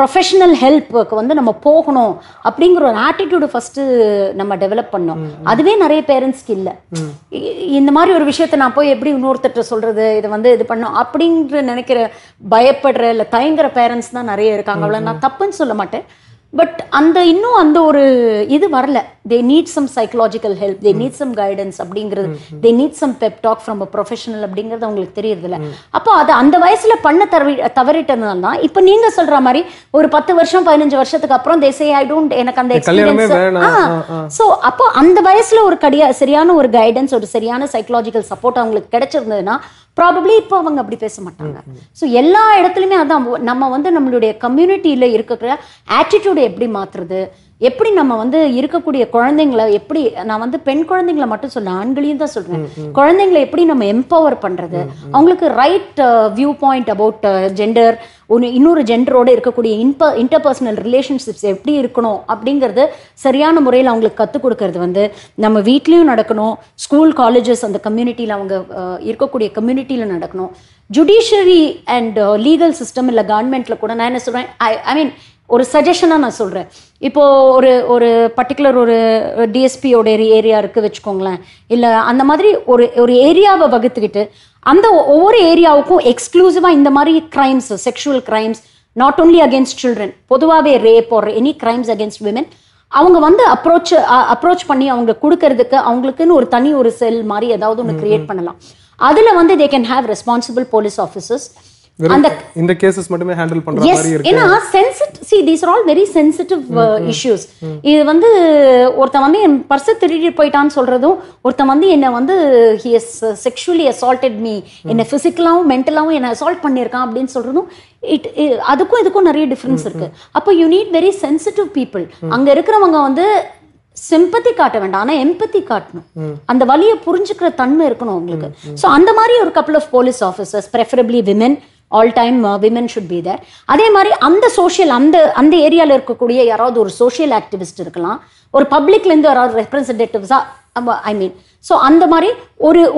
ப்ரொஃபஷனல் ஹெல்ப்புக்கு வந்து நம்ம போகணும் அப்படிங்கிற ஒரு ஆட்டிடியூடு ஃபர்ஸ்ட் நம்ம டெவலப் பண்ணோம். அதுவே நிறைய பேரண்ட்ஸ்க்கு இல்லை. இந்த மாதிரி ஒரு விஷயத்த நான் போய் எப்படி இன்னொருத்தர் சொல்றது, இதை வந்து இது பண்ணோம் அப்படிங்கிற நினைக்கிற பயப்படுற இல்லை தயங்குற பேரண்ட்ஸ் தான் நிறைய இருக்காங்க. அவ்வளோ நான் தப்புன்னு சொல்ல மாட்டேன், பட் அந்த இன்னும் அந்த ஒரு இது வரல. they need some psychological help, they need some guidance அப்படிங்கிறது, they need some pep talk from a professional அப்படிங்கிறது அவங்களுக்கு தெரியறதில்ல. அப்போ அது அந்த வயசுல பண்ண தவறிட்டதுனால தான் இப்போ நீங்க சொல்ற மாதிரி ஒரு 10 வருஷம் 15 வருஷத்துக்கு அப்புறம் they say I don't எனக்கு அந்த எக்ஸ்பீரியன்ஸ். ஸோ அப்போ அந்த வயசுல ஒரு சரியான ஒரு கைடன்ஸ், ஒரு சரியான சைக்கலாஜிக்கல் சப்போர்ட் அவங்களுக்கு கிடைச்சிருந்ததுன்னா ப்ராபப்ளி இப்போ அவங்க அப்படி பேச மாட்டாங்க. ஸோ எல்லா இடத்துலையுமே அதான் நம்ம வந்து நம்மளுடைய கம்யூனிட்டியில் இருக்கிற ஆட்டிடியூடை எப்படி மாற்றுறது, எப்படி நம்ம வந்து இருக்கக்கூடிய குழந்தைங்களை எப்படி, நான் வந்து பெண் குழந்தைங்களை மட்டும் சொல்ல ஆண்களையும் தான் சொல்றேன், குழந்தைங்களை எப்படி நம்ம எம்பவர் பண்றது, அவங்களுக்கு right view point about gender, இன்னொரு ஜெண்டரோட இருக்கக்கூடிய இன்டர்பர்சனல் ரிலேஷன்ஷிப்ஸ் எப்படி இருக்கணும் அப்படிங்கிறது சரியான முறையில் அவங்களுக்கு கற்றுக் கொடுக்கறது வந்து நம்ம வீட்லேயும் நடக்கணும், ஸ்கூல் காலேஜஸ் அந்த கம்யூனிட்டியில் அவங்க இருக்கக்கூடிய கம்யூனிட்டியில் நடக்கணும். ஜுடிஷியரி அண்ட் லீகல் சிஸ்டம் இல்லை கவர்மெண்ட்ல கூட நான் என்ன சொல்றேன், ஐ மீன் ஒரு சஜஷனாக நான் சொல்கிறேன். இப்போது ஒரு பர்டிகுலர் ஒரு டிஎஸ்பியோட ஏரியா இருக்குது வச்சுக்கோங்களேன், இல்லை அந்த மாதிரி ஒரு ஏரியாவை வகுத்துக்கிட்டு அந்த ஒவ்வொரு ஏரியாவுக்கும் எக்ஸ்க்ளூசிவாக இந்த மாதிரி crimes, sexual crimes not only against children, பொதுவாகவே rape or any crimes against women அவங்க வந்து அப்ரோச் பண்ணி அவங்க கொடுக்கறதுக்கு அவங்களுக்குன்னு ஒரு தனி ஒரு செல் மாதிரி ஏதாவது ஒன்று கிரியேட் பண்ணலாம். அதில் வந்து they can have responsible police officers. இந்த கேसेस மட்டுமே ஹேண்டில் பண்ற மாதிரி இருக்கு. ஏனா these are all very sensitive issues. இது வந்து ஒருத்தன் வந்து என் பர்ஸ் திருடி போய்ட்டான்னு சொல்றதும், ஒருத்தன் வந்து என்ன வந்து he has sexually assaulted me, என்ன ஃபிசிக்கலாவும் மென்டலாவும் என்ன அசால்ட் பண்ணிருக்கான் அப்படின்னு சொல்றதும் அதுக்கும் இதுக்கும் நிறைய டிஃபரன்ஸ் இருக்கு. அப்போ you need very sensitive people. அங்க இருக்குறவங்க வந்து சிம்பத்தி காட்ட வேண்டாம், ஆனா எம்பத்தி காட்டணும், அந்த வலியை புரிஞ்சுக்கிற தன்மை இருக்கணும் உங்களுக்கு. சோ அந்த மாதிரி ஒரு couple of police officers, preferably women. all time women should be there. அதே மாதிரி அந்த சோஷியல் அந்த ஏரியாவில் இருக்கக்கூடிய யாராவது ஒரு சோஷியல் ஆக்டிவிஸ்ட் இருக்கலாம், ஒரு பப்ளிக்லேருந்து யாராவது ரெப்ரசன்டேட்டிவ்ஸாக ஐ மீன். ஸோ அந்த மாதிரி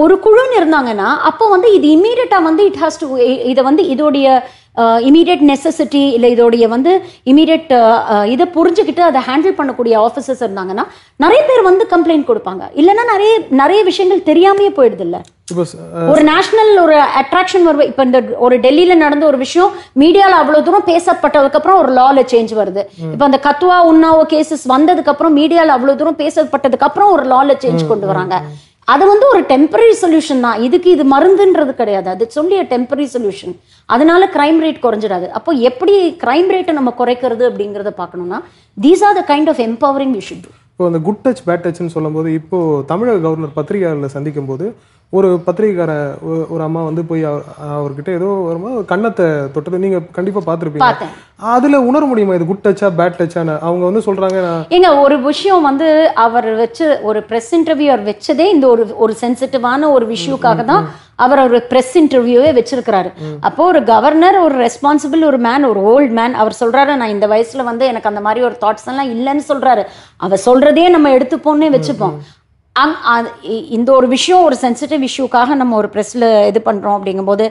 ஒரு குழுன்னு இருந்தாங்கன்னா அப்போ வந்து இது இமீடியட்டாக வந்து இட் ஹாஸ் டு இதை வந்து இதோடைய இமீடியட் நெசசிட்டி இல்லை இதோடைய வந்து இமீடியட் இதை புரிஞ்சுக்கிட்டு அதை ஹேண்டில் பண்ணக்கூடிய ஆஃபீஸர்ஸ் இருந்தாங்கன்னா நிறைய பேர் வந்து கம்ப்ளைண்ட் கொடுப்பாங்க. இல்லைன்னா நிறைய விஷயங்கள் தெரியாமையே போயிடுது இல்லை. ஒரு நேஷனல் ஒரு அட்ராக்ஷன் வருது. இப்போ இந்த ஒரு டெல்லியில் நடந்த ஒரு விஷயம் மீடியாவில் அவ்வளோ தூரம் பேசப்பட்டதுக்கப்புறம் ஒரு லால சேஞ்ச் வருது. இப்போ அந்த கத்துவா உன்னாவோ கேசஸ் வந்ததுக்கப்புறம் மீடியாவில் அவ்வளோ தூரம் பேசப்பட்டதுக்கப்புறம் ஒரு லால சேஞ்ச் கொண்டு வராங்க. அது வந்து ஒரு டெம்பரரி சொல்யூஷன் தான். இதுக்கு இது மருந்துன்றது கிடையாது, அது சொல்லி டெம்பரரி சொல்யூஷன். அதனால கிரைம் ரேட் குறைஞ்சிடாது. அப்போ எப்படி கிரைம் ரேட்டை நம்ம குறைக்கிறது அப்படிங்கிறத பார்க்கணும்னா these are the kind of empowering you should do. இப்போ அந்த குட் டச் பேட் டச்னு சொல்லும்போது, இப்போது தமிழக கவர்னர் பத்திரிகையாளர்களை சந்திக்கும் போது ஒரு பத்திரிகைக்கார ஒரு அம்மா வந்து போய் அவர்கிட்ட ஏதோ ஒரு கண்ணத்தை தொட்டது நீங்கள் கண்டிப்பாக பார்த்துருப்பீங்க. அதில் உணர முடியுமா இது குட் டச்சா பேட் டச்சான்னு? அவங்க வந்து சொல்கிறாங்க ஏங்க ஒரு விஷயம் வந்து அவர் வச்சு ஒரு ப்ரெஸ் இன்டர்வியூ அவர் வச்சதே இந்த ஒரு சென்சிட்டிவான ஒரு விஷயக்காக தான் அவர் ஒரு ப்ரெஸ் இன்டர்வியூவே வச்சிருக்கிறாரு. அப்போ ஒரு கவர்னர், ஒரு ரெஸ்பான்சிபிள் ஒரு மேன், ஒரு ஓல்டு மேன், அவர் சொல்றாரு நான் இந்த வயசுல வந்து எனக்கு அந்த மாதிரி ஒரு தாட்ஸ் எல்லாம் இல்லைன்னு சொல்றாரு. அவர் சொல்றதே நம்ம எடுத்துப்போம்னே வச்சுப்போம். இந்த ஒரு விஷயம் ஒரு சென்சிட்டிவ் இஷ்யூக்காக நம்ம ஒரு ப்ரெஸ்ல இது பண்றோம் அப்படிங்கும்போது,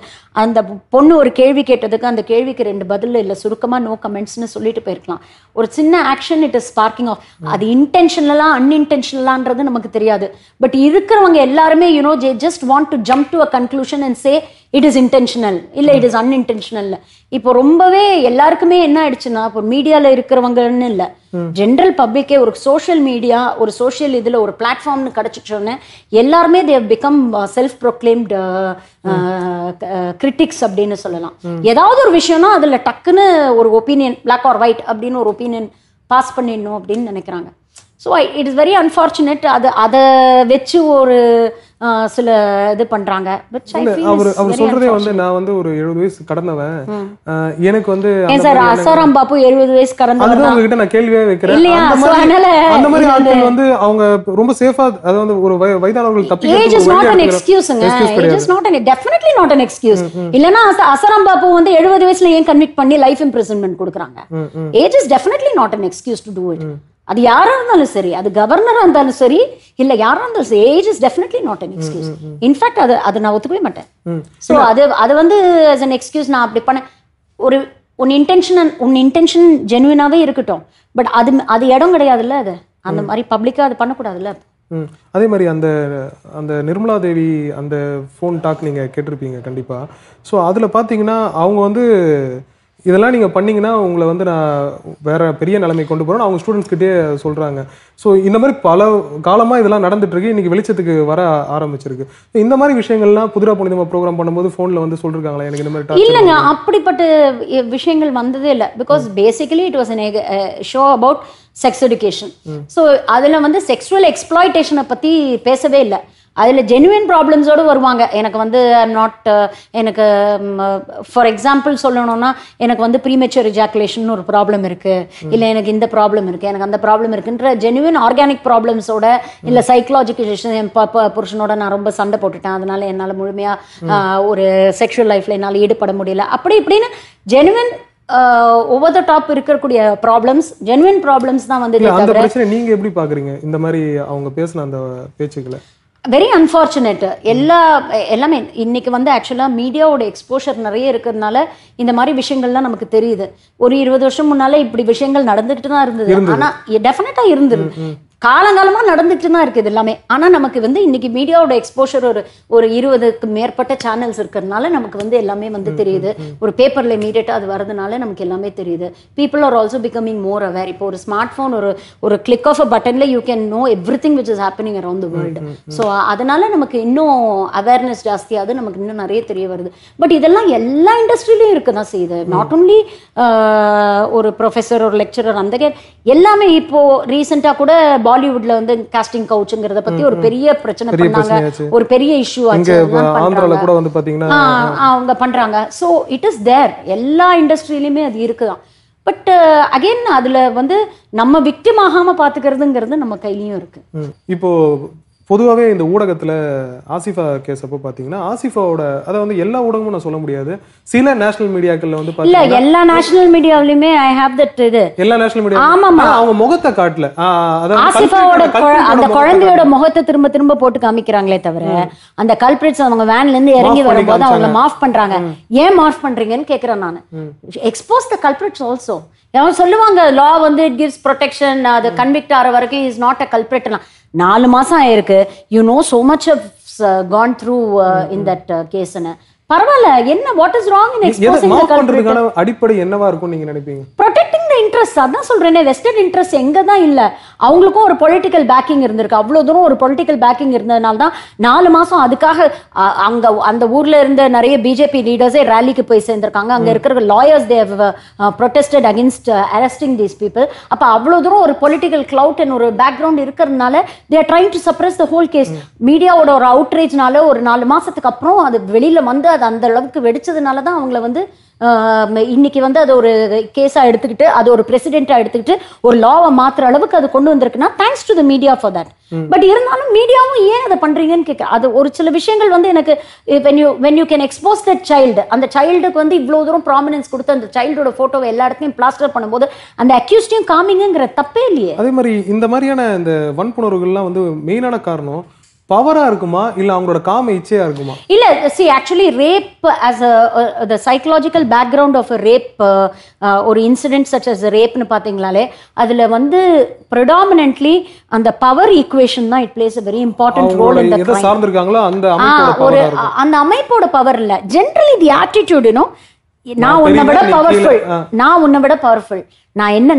அந்த பொண்ணு ஒரு கேள்வி கேட்டதுக்கு அந்த கேள்விக்கு ரெண்டு பதில் இல்லை, சுருக்கமா நோ கமெண்ட்ஸ்னு சொல்லிட்டு போயிருக்கலாம். ஒரு சின்ன action it is sparking off. அது இன்டென்ஷனலா அன்இன்டென்ஷனலான்றது நமக்கு தெரியாது. பட் இருக்கிறவங்க எல்லாருமே யூனோ ஜே just want to jump to a conclusion and say it is intentional, இல்லை இட் இஸ் அன்இன்டென்ஷனல். இப்போ ரொம்பவே எல்லாருக்குமே என்ன ஆயிடுச்சுன்னா, இப்போ மீடியாவில் இருக்கிறவங்கன்னு இல்லை, ஜென்ரல் பப்ளிக்கே ஒரு சோஷியல் மீடியா ஒரு சோஷியல் இதில் ஒரு பிளாட்ஃபார்ம்னு கிடச்சிச்சோன்னு எல்லாருமே they become self proclaimed critics அப்படின்னு சொல்லலாம். ஏதாவது ஒரு விஷயம்னா அதில் டக்குன்னு ஒரு ஒப்பீனியன், பிளாக் ஆர் ஒயிட் அப்படின்னு ஒரு ஒப்பீனியன் பாஸ் பண்ணிடணும் அப்படின்னு நினைக்கிறாங்க. So it is very unfortunate. அதை வச்சு ஒரு சில இது பண்றாங்க. அவர் சொல்றதே வந்து நான் வந்து ஒரு 70 வயசு கடந்தவன், எனக்கு வந்து அசாராம் பாபு 70 வயசு கடந்தவங்க நான் கேள்வியே வைக்கிறேன் இல்லையா? அந்த மாதிரி ஆட்கள் வந்து அவங்க ரொம்ப சேஃபா, அதாவது ஒரு வயதானவர்கள் தப்பி age is not an excuse. It is not an definitely not an excuse. இல்லனா அசாராம் பாபு வந்து 70 வயசுல ஏன் கன்விக்ட் பண்ணி லைஃப் இம்ப்ரிசன்மென்ட் கொடுக்குறாங்க? Age is definitely not an excuse to do it. அது யாரா இருந்தாலும் சரி, அது கவர்னரா இருந்தாலும் சரி, இல்ல யாரா இருந்தாலும் சரி, age is definitely not an excuse. In fact அது நான் ஒத்துக்கவே மாட்டேன். ஸோ அது வந்து as an excuse நான் அப்படி பண்ண ஒரு உன் இன்டென்ஷன் ஜென்யூனாவே இருக்கட்டும். பட் அது இடம் கிடையாதுல்ல, அது அந்த மாதிரி பப்ளிக்கா அது பண்ணக்கூடாதுல்ல. அதே மாதிரி அந்த அந்த நிர்மலா தேவி அந்த ஃபோன் டாக் நீங்கள் கேட்டிருப்பீங்க கண்டிப்பா. ஸோ அதில் பார்த்தீங்கன்னா அவங்க வந்து இதெல்லாம் நீங்கள் பண்ணிங்கன்னா உங்களை வந்து நான் வேறு பெரிய நிலைமை கொண்டு போகிறேன்னு அவங்க ஸ்டூடெண்ட்ஸ்கிட்டே சொல்கிறாங்க. ஸோ இந்த மாதிரி பல காலமாக இதெல்லாம் நடந்துகிட்ருக்கு, இன்றைக்கி வெளிச்சத்துக்கு வர ஆரம்பிச்சிருக்கு. இந்த மாதிரி விஷயங்கள்லாம் புதிரா புனிதமா ப்ரோக்ராம் பண்ணும்போது ஃபோனில் வந்து சொல்லியிருக்காங்களா எனக்கு இந்த மாதிரி? இல்லைங்க, அப்படிப்பட்ட விஷயங்கள் வந்ததே இல்லை. Because basically it was a show about sex education. So அதில் வந்து செக்ஸுவல் எக்ஸ்ப்ளாய்டேஷனை பற்றி பேசவே இல்லை. அதில் ஜென்யூன் ப்ராப்ளம்ஸோடு வருவாங்க. எனக்கு வந்து எனக்கு ஃபார் எக்ஸாம்பிள் சொல்லணும்னா எனக்கு வந்து ப்ரீமெச்சூர் இஜாக்குலேஷன் ஒரு ப்ராப்ளம் இருக்குது, இல்லை எனக்கு இந்த ப்ராப்ளம் இருக்குது, எனக்கு அந்த ப்ராப்ளம் இருக்குன்ற ஜென்யூன் ஆர்கானிக் ப்ராப்ளம்ஸோட, இல்லை சைக்கலாஜிக்கல் இஷ்யூஸ், என் புருஷனோட நான் ரொம்ப சண்டை போட்டுட்டேன், அதனால் என்னால் முழுமையாக ஒரு செக்ஷுவல் லைஃப்பில் என்னால் ஈடுபட முடியல, அப்படி இப்படின்னு ஜென்யூன் ஓவர் த டாப் இருக்கக்கூடிய ப்ராப்ளம்ஸ், ஜென்யூன் ப்ராப்ளம்ஸ் தான் வந்து. அந்த பிரச்சனை நீங்கள் எப்படி பார்க்குறீங்க இந்த மாதிரி அவங்க பேசின அந்த பேச்சுக்களை? Very unfortunate. எல்லாமே இன்னைக்கு வந்து ஆக்சுவலாக மீடியாவோட எக்ஸ்போஷர் நிறைய இருக்கிறதுனால இந்த மாதிரி விஷயங்கள்லாம் நமக்கு தெரியுது. ஒரு 20 வருஷம் முன்னால இப்படி விஷயங்கள் நடந்துகிட்டு தான் இருந்தது. ஆனால் டெஃபினட்டாக இருந்தது, காலங்காலமாக நடந்துகிட்டு தான் இருக்குது எல்லாமே. ஆனால் நமக்கு வந்து இன்னைக்கு மீடியாவோட எக்ஸ்போஷர் ஒரு 20க்கு மேற்பட்ட சேனல்ஸ் இருக்கிறதுனால நமக்கு வந்து எல்லாமே வந்து தெரியுது. ஒரு பேப்பரில் இமீடியட்டாக அது வரதுனால நமக்கு எல்லாமே தெரியுது. People are also becoming more aware. இப்போ ஒரு ஸ்மார்ட் ஃபோன் ஒரு கிளிக் ஆஃப் அ பட்டனில் you can know everything which is happening around the world. So அதனால நமக்கு இன்னும் அவேர்னஸ் ஜாஸ்தியாகுது, நமக்கு இன்னும் நிறைய தெரிய வருது. பட் இதெல்லாம் எல்லா இண்டஸ்ட்ரியிலையும் இருக்க தான் செய்யுது. நாட் ஓன்லி ஒரு ப்ரொஃபஸர் ஒரு லெக்சரர் அந்த எல்லாமே. இப்போது ரீசெண்டாக கூட பாலிவுட்ல வந்து காஸ்டிங் கவுச்சுங்கிறத பத்தி ஒரு பெரிய பிரச்சனை பண்ணாங்க, ஒரு பெரிய இஷ்யூ ஆச்சு. ஆந்திரால கூட வந்து பாத்தீங்கன்னா அவங்க பண்றாங்க. சோ இட் இஸ் தேர், எல்லா இண்டஸ்ட்ரியிலுமே அது இருக்குதான். பட் அகைன் அதுல வந்து நம்ம விக்டிம் ஆகாம பாத்துக்கிறதுங்கிறது நம்ம கையிலயும் இருக்கு. இப்போ பொதுவாகவே இந்த ஊடகத்தில் ஆசிஃபா கேஸ் அப்போ பார்த்தீங்கன்னா ஆசிஃபாவோட அதை வந்து எல்லா ஊடகமும் நான் சொல்ல முடியாது, சில நேஷனல் மீடியாக்களில் வந்து பார்த்தீங்கன்னா எல்லா நேஷனல் மீடியாவிலுமே ஐ ஹேவ் தட் இது எல்லா நேஷனல் மீடியா. ஆமாம், அவங்க முகத்தை காட்டல, ஆசிஃபாவோட அந்த குழந்தையோட முகத்தை திரும்ப திரும்ப போட்டு காமிக்கிறாங்களே தவிர அந்த கல்பிரிட்ஸ் அவங்க வேன்லேருந்து இறங்கி வரும்போது அவங்க மாஃப் பண்ணுறாங்க. ஏன் மாஃப் பண்ணுறீங்கன்னு கேட்குறேன் நான். Expose the culprits also. அவங்க சொல்லுவாங்க லா வந்து இட் கிவ்ஸ் ப்ரொடெக்ஷன், அது கன்விக்ட் ஆகிற வரைக்கும் இஸ் நாட் அ கல்பிரிட்னா. 4 மாசம் ஆயிருக்கு, you know so much gone through in that கேஸ்ன்னு. பரவாயில்ல, என்ன what is wrong in exposing the culprit? அடிப்படை என்னவா இருக்கும் நீங்க நினைப்பீங்க? Protecting the interests are not vested interests. There is political backing. There is political backing. There is BJP leaders rally. Lawyers they have protested against arresting these people. There is political clout and background. They are trying to suppress the whole case. Media outrage is outrage. இன்னைக்கு வந்து அது ஒரு கேஸா எடுத்துக்கிட்டு அது ஒரு பிரசிடென்ட்டா எடுத்துக்கிட்டு ஒரு லாவை மாத்திர அளவுக்கு அது கொண்டு வந்திருக்குனா thanks to the media for that. But இருந்தாலும் மீடியாவும் ஏன் அத பண்றீங்கன்னு கேக்க அது ஒரு சில விஷயங்கள் வந்து எனக்கு when you can expose that child அந்த சைல்டுக்கு வந்து இவ்ளோ தூரம் prominence கொடுத்து அந்த சைல்டோட போட்டோவை எல்லா இடத்துலயும் பிளாஸ்டர் பண்ணும்போது அந்த அக்யூஸ்டியும் காமிங்கங்கற தப்பே இல்லையே. அதே மாதிரி இந்த மாதிரியான இந்த வன்புணர்வுகள்லாம் வந்து மெயினான காரணம் பவரா இருக்குமா இல்ல அவங்களோட காம இச்சையா இருக்குமா இல்ல see actually rape as the psychological background of a rape or incident such as a rape னு பாத்தீங்களாலே அதுல வந்து predominantly அந்த power equation தான் it plays a very important role in the crime. எதை சார்ந்து இருக்காங்களோ அந்த அமைப்போட power இருக்கு. அந்த அமைப்போட power இல்ல generally the attitude நான் உன்னை விட பவர்ஃபுல் நான் என்ன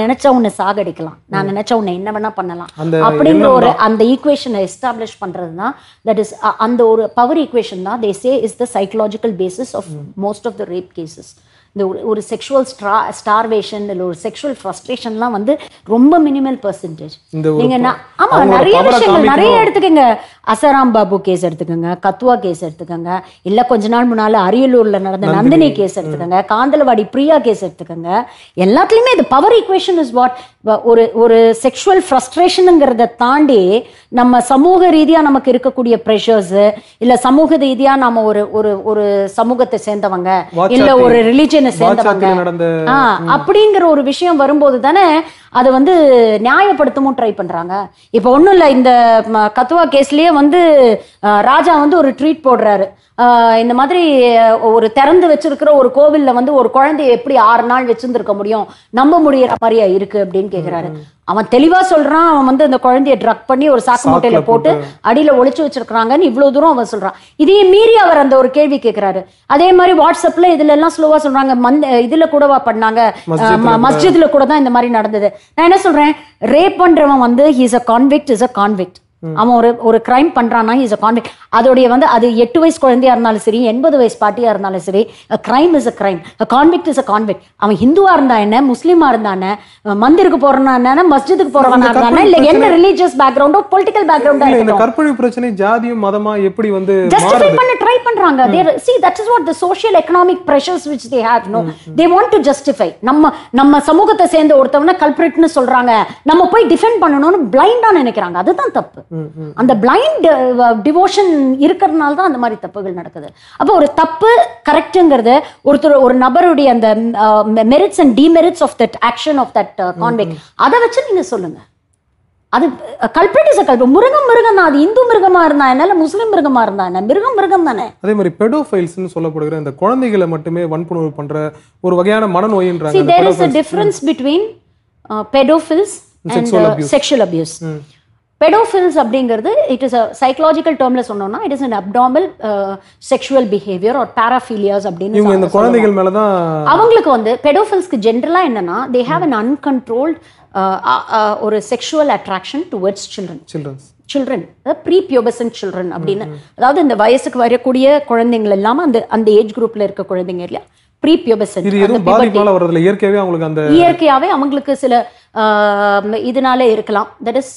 நினைச்சா உன்னை சாகடிக்கலாம் நான் நினைச்சா உன்னை என்ன வேணா பண்ணலாம் அப்படிங்கிற ஒரு அந்த ஈக்குவேஷனை எஸ்டாப்லிஷ் பண்றதுனா தட் இஸ் அந்த ஒரு பவர் ஈக்குவேஷன் தான் they say is the psychological basis of most of the rape cases. இந்த ஒரு செக்ஷுவல் ஸ்டார்வேஷன் இல்ல ஒரு செக்ஷுவல் ஃப்ரஸ்ட்ரேஷன்லாம் வந்து ரொம்ப மினிமல் பெர்சன்டேஜ். நீங்க ஆமா நிறைய விஷயங்கள் நிறைய எடுத்துக்கங்க அசராம் பாபு கேஸ் எடுத்துக்கங்க கத்துவா கேஸ் எடுத்துக்கங்க இல்ல கொஞ்ச நாள் முன்னால அரியலூர்ல நடந்த நந்தினி கேஸ் எடுத்துக்கங்க காந்தலவாடி பிரியா கேஸ் எடுத்துக்கங்க எல்லாத்துலயுமே இந்த பவர் ஈக்குவேஷன் இஸ் வாட் ஒரு ஒரு செக்ஷுவல் ஃப்ரஸ்ட்ரேஷன்ங்கிறத தாண்டி நம்ம சமூக ரீதியா நமக்கு இருக்கக்கூடிய ப்ரெஷர்ஸ் இல்ல சமூக ரீதியா நாம ஒரு ஒரு சமூகத்தை சேர்ந்தவங்க இல்ல ஒரு ரிலிஜியன் அப்படிங்கிற ஒரு விஷயம் வரும்போது தானே அது வந்து நியாயப்படுத்தவும் ட்ரை பண்றாங்க. இப்ப ஒண்ணும் இல்ல இந்த கத்துவா கேஸ்லயே வந்து ராஜா வந்து ஒரு ட்வீட் போடுறாரு இந்த மாதிரி ஒரு திறந்து வச்சிருக்கிற ஒரு கோவில்ல வந்து ஒரு குழந்தைய எப்படி 6 நாள் வச்சிருந்திருக்க முடியும் நம்ப முடியற மாதிரியா இருக்கு அப்படின்னு கேக்குறாரு. அவன் தெளிவா சொல்றான் அவன் வந்து அந்த குழந்தைய ட்ரக் பண்ணி ஒரு சாக்கு மூட்டையில போட்டு அடியில ஒளிச்சு வச்சிருக்காங்கன்னு இவ்வளவு தூரம் அவன் சொல்றான். இதையே மீறி அவர் அந்த ஒரு கேள்வி கேட்கிறாரு. அதே மாதிரி வாட்ஸ்அப்ல இதுல எல்லாம் ஸ்லோவா சொல்றாங்க இதுல கூடவா பண்ணாங்க மஸ்ஜித்ல கூட தான் இந்த மாதிரி நடந்தது. நான் என்ன சொல்றேன் ரேப் பண்றவன் வந்து இஸ் அ கான்விக்ட் அவன் ஒரு கிரைம் பண்றானா இஸ் அ கான்விக்ட். அதோடைய வந்து அது 8 வயசு குழந்தையா இருந்தாலும் சரி 80 வயசு பாட்டியா இருந்தாலும் சரி crime is a crime convict is a convict. அவன் ஹிந்துவா இருந்தா என்ன முஸ்லீமா இருந்தானே மந்திருக்கு போறனா என்ன மஸ்ஜிதுக்கு போறவனா இருந்தானே இல்ல என்ன ரிலிஜியஸ் பேக்ரவுண்டோ பொலிட்டிகல் பேக்ரவுண்டா இந்த கற்பழி பிரச்சனை ஜாதியும் மதமா எப்படி வந்து ஜஸ்டிஃபை பண்ண ட்ரை பண்றாங்க. see that is what the social economic pressures which they have no they want to justify நம்ம சமூகத்தை சேர்ந்த ஒருத்தவன கல்பிரிட்னு சொல்றாங்க நம்ம போய் டிஃபெண்ட் பண்ணனும்னு பிளைண்டா நினைக்கிறாங்க. அதுதான் தப்பு. அந்த பிளைண்ட் டிவோஷன் இருக்கிறதுனால தான் அந்த மாதிரி தப்புகள் நடக்குது. அப்போ ஒரு தப்பு கரெக்ட்ங்கிறது ஒருத்தர் ஒரு நபருடைய அந்த merits and demerits of that action of that convict அதை வச்சு நீங்க சொல்லுங்க. அது கல்பிரிட் இஸ் கல்பிரிட் மிருகம் தான். அது இந்து மிருகமா இருந்தா என்ன இல்ல முஸ்லிம் மிருகமா இருந்தா என்ன மிருகம் தானே. அதே மாதிரி பெடோஃபைல்ஸ்னு சொல்லப்படுகிற இந்த குழந்தைகளை மட்டுமே வன்புணர்வு பண்ற ஒரு வகையான மனநோயின்றாங்க. there is a difference between pedophiles and sexual abuse. Pedophiles அப்படிங்கிறது it is a psychological termல சொன்னோம்னா it is an abnormal sexual behavior or paraphilias அப்படினு இவங்க இந்த குழந்தைகள் மேல தான் அவங்களுக்கு வந்து பெடோஃபில்ஸ்க்கு ஜெனரலா என்னன்னா they have an uncontrolled ஒரு sexual attraction towards children prepubescent children அப்படினு அதாவது இந்த வயசுக்கு வரக்கூடிய குழந்தைகள் எல்லாம் அந்த ஏஜ் குரூப்ல இருக்க குழந்தைங்க இல்லையா prepubescent அந்த பாதிப்பால வரதுல இயற்கையாவே அவங்களுக்கு அந்த இயற்கையாவே அவங்களுக்கு சில இதனால இருக்கலாம். தட் இஸ்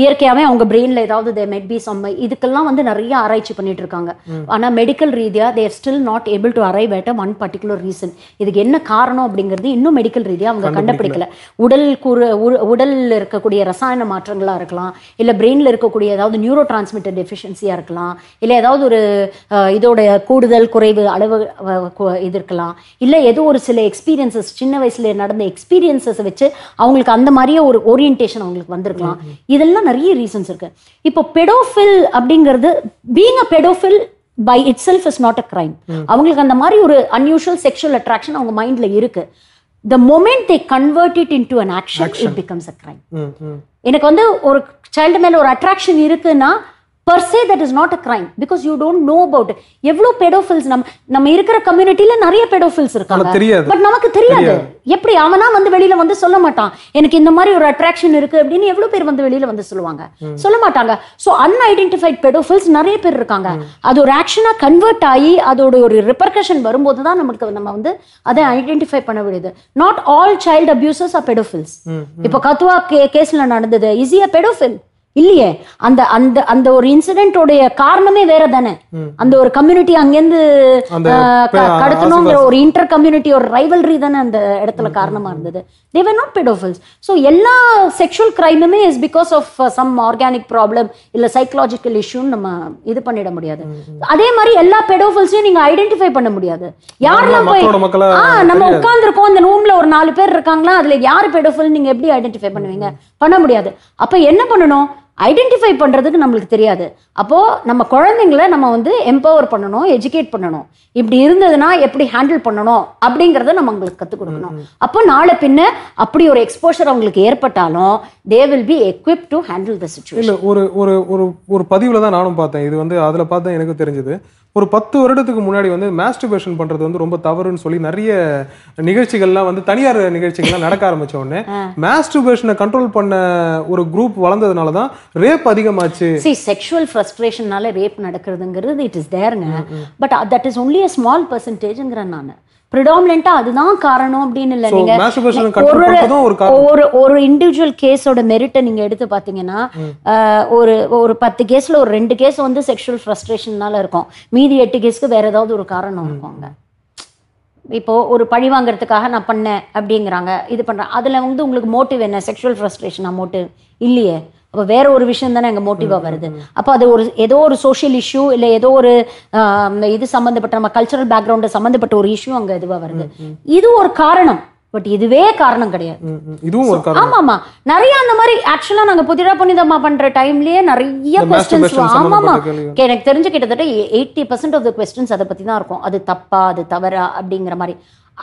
இயற்கையாவே அவங்க பிரெயின்ல ஏதாவது தே மைட் பி சம் இதுக்கெல்லாம் வந்து நிறைய ஆராய்ச்சி பண்ணிட்டு இருக்காங்க. ஆனா மெடிக்கல் ரீதியா there still not able to arrive at one particular reason. இதுக்கு என்ன காரணம் அப்படிங்கிறது இன்னும் மெடிக்கல் ரீதியா அவங்க கண்டுபிடிக்கல. உடல்ல இருக்கக்கூடிய ரசாயன மாற்றங்களா இருக்கலாம் இல்ல பிரெயின்ல இருக்கக்கூடிய ஏதாவது நியூரோ டிரான்ஸ்மிட்டர் டெஃபிஷியன்சியா இருக்கலாம் இல்ல ஏதாவது ஒரு இதோட கூடுதல் குறைவு அளவு இது இருக்கலாம் இல்ல ஏதோ ஒரு சில எக்ஸ்பீரியன்சஸ் சின்ன வயசுல நடந்த எக்ஸ்பீரியன்சஸ் வச்சு அவங்களுக்கு அந்த மாதிரியே ஒரு ஓரியன்டேஷன் அவங்களுக்கு வந்திருக்கலாம். இதெல்லாம் நிறைய ரீசன்ஸ் இருக்கு. இப்போ பெடோஃபில் அப்படிங்கிறது being a பெடோஃபில் by itself is not a crime. அவங்களுக்கு அந்த மாதிரி ஒரு அன்யூஷுவல் செக்ஷுவல் அட்ராக்ஷன் அவங்க மைண்ட்ல இருக்கு. the moment they convert it into an action. it becomes a crime. எனக்கு வந்து ஒரு சைல்டு மேல ஒரு அட்ராக்ஷன் இருக்குன்னா per se that is not a crime because you don't know about it. Evlo pedophiles nam irukra community la nariya pedophiles irukanga, but namakku theriyadhu. Eppadi avana vandu velila vandu solla maatan enakku indha mari oru attraction irukku appdinu evlo per vandu velila vandu solluvanga, solla maatanga. So unidentified pedophiles nariya per irukanga. Adu or action a convert aayi adoda oru repercussion varumbodhu da namakku nama vandu adai identify panna velidhu. Not all child abusers are pedophiles. Ipo kathuva case la nadandadhu, is he a pedophile? இல்லையே. அந்த அந்த அந்த ஒரு இன்சிடென்ட்டோடைய காரணமே வேற தானே. அந்த ஒரு கம்யூனிட்டி அங்கேருந்து கடத்தணுங்கிற ஒரு இன்டர் கம்யூனிட்டி ஒரு ரைவல்ரி தானே அந்த இடத்துல காரணமா இருந்தது. They were not pedophiles. So எல்லா செக்ஷுவல் கிரைமுமே is because of some organic problem இல்லை சைக்கலாஜிக்கல் இஷ்யூன்னு நம்ம இது பண்ணிட முடியாது. அதே மாதிரி எல்லா பெடோஃபில்ஸையும் நீங்க ஐடென்டிஃபை பண்ண முடியாது. யாரெல்லாம் போய் நம்ம உட்காந்துருக்கோம் இந்த ரூம்ல ஒரு 4 பேர் இருக்காங்களா அதுல யார் பெடோஃபில் நீங்க எப்படி ஐடென்டிஃபை பண்ணுவீங்க? பண்ண முடியாது. அப்ப என்ன பண்ணணும்? ஐடென்டிஃபை பண்றதுக்கு நம்மளுக்கு தெரியாது. அப்போ நம்ம குழந்தைங்களை நம்ம வந்து எம்பவர் பண்ணணும், எஜுகேட் பண்ணணும். இப்படி இருந்ததுன்னா எப்படி ஹேண்டில் பண்ணணும் அப்படிங்கறத நம்ம அவங்களுக்கு கத்து கொடுக்கணும். அப்போ நாளை பின்ன அப்படி ஒரு எக்ஸ்போஷர் அவங்களுக்கு ஏற்பட்டாலும் they will be equipped to handle the situation. இல்ல ஒரு ஒரு ஒரு பதிவுல தான் நானும் பார்த்தேன். இது வந்து அதுல பார்த்தா எனக்கு தெரிஞ்சது. ஒரு 10 வருடத்துக்கு முன்னாடி வந்து மாஸ்டர்பேஷன் பண்றது வந்து ரொம்ப தவறுன்னு சொல்லி நிறைய நிகழ்ச்சிகள்லாம் வந்து தனியார் நிகழ்ச்சிகள்லாம் நடக்க ஆரம்பிச்ச உடனே மாஸ்டர்பேஷனை கண்ட்ரோல் பண்ண ஒரு குரூப் வளர்ந்ததுனால தான் ரேப் அதிகமாச்சு. see sexual frustrationனால ரேப் நடக்கிறதுங்கிறது it is there na, but that is only a small percentageங்கற நான் predominant-ஆ அதுதான் காரணம் அப்படின இல்ல. நீங்க மாஸ்டர்பேஷனை கண்ட்ரோல் பண்றதும் ஒரு காரணம். ஒரு இன்டிவிஜுவல் கேஸோட மெரிட்ட நீங்க எடுத்து பாத்தீங்கன்னா ஒரு ஒரு 10 கேஸ்ல ஒரு 2 கேஸ் வந்து செக்சுவல் ஃபிரஸ்ட்ரேஷன்னால இருக்கும். மீதி 8 கேஸ்க்கு வேற ஏதாவது ஒரு காரணம் இருக்கும்ங்க. இப்போ ஒரு பழி வாங்குறதுக்காக நான் பண்ணேன் அப்படிங்கறாங்க, இது பண்றேன். அதுல வந்து உங்களுக்கு மோட்டிவ் என்ன? செக்சுவல் ஃபிரஸ்ட்ரேஷனா மோட்டிவ் இல்லையே. அப்போ வேற ஒரு விஷயம் தானே எங்க மோட்டிவா வருது. அப்போ அது ஒரு ஏதோ ஒரு சோஷியல் இஷ்யூ இல்ல ஏதோ ஒரு இது சம்பந்தப்பட்ட நம்ம கல்ச்சரல் பேக்ரவுண்ட் சம்பந்தப்பட்ட ஒரு இஷ்யூ அங்க இதுவா வருது. இது ஒரு காரணம், பட் இதுவே காரணம் கிடையாது. இதுவும் ஒரு காரணம். ஆமாமா, நிறைய அந்த மாதிரி ஆக்சுவலா நாங்க புதிரா புனிதமா பண்ற டைம்லயே நிறைய क्वेश्चंस. ஆமாமா, எனக்கு தெரிஞ்சு கிட்டத்தட்ட 80% ஆஃப் தி क्वेश्चंस அத பத்தி தான் இருக்கும். அது தப்பா அது தவறா அப்படிங்கிற மாதிரி.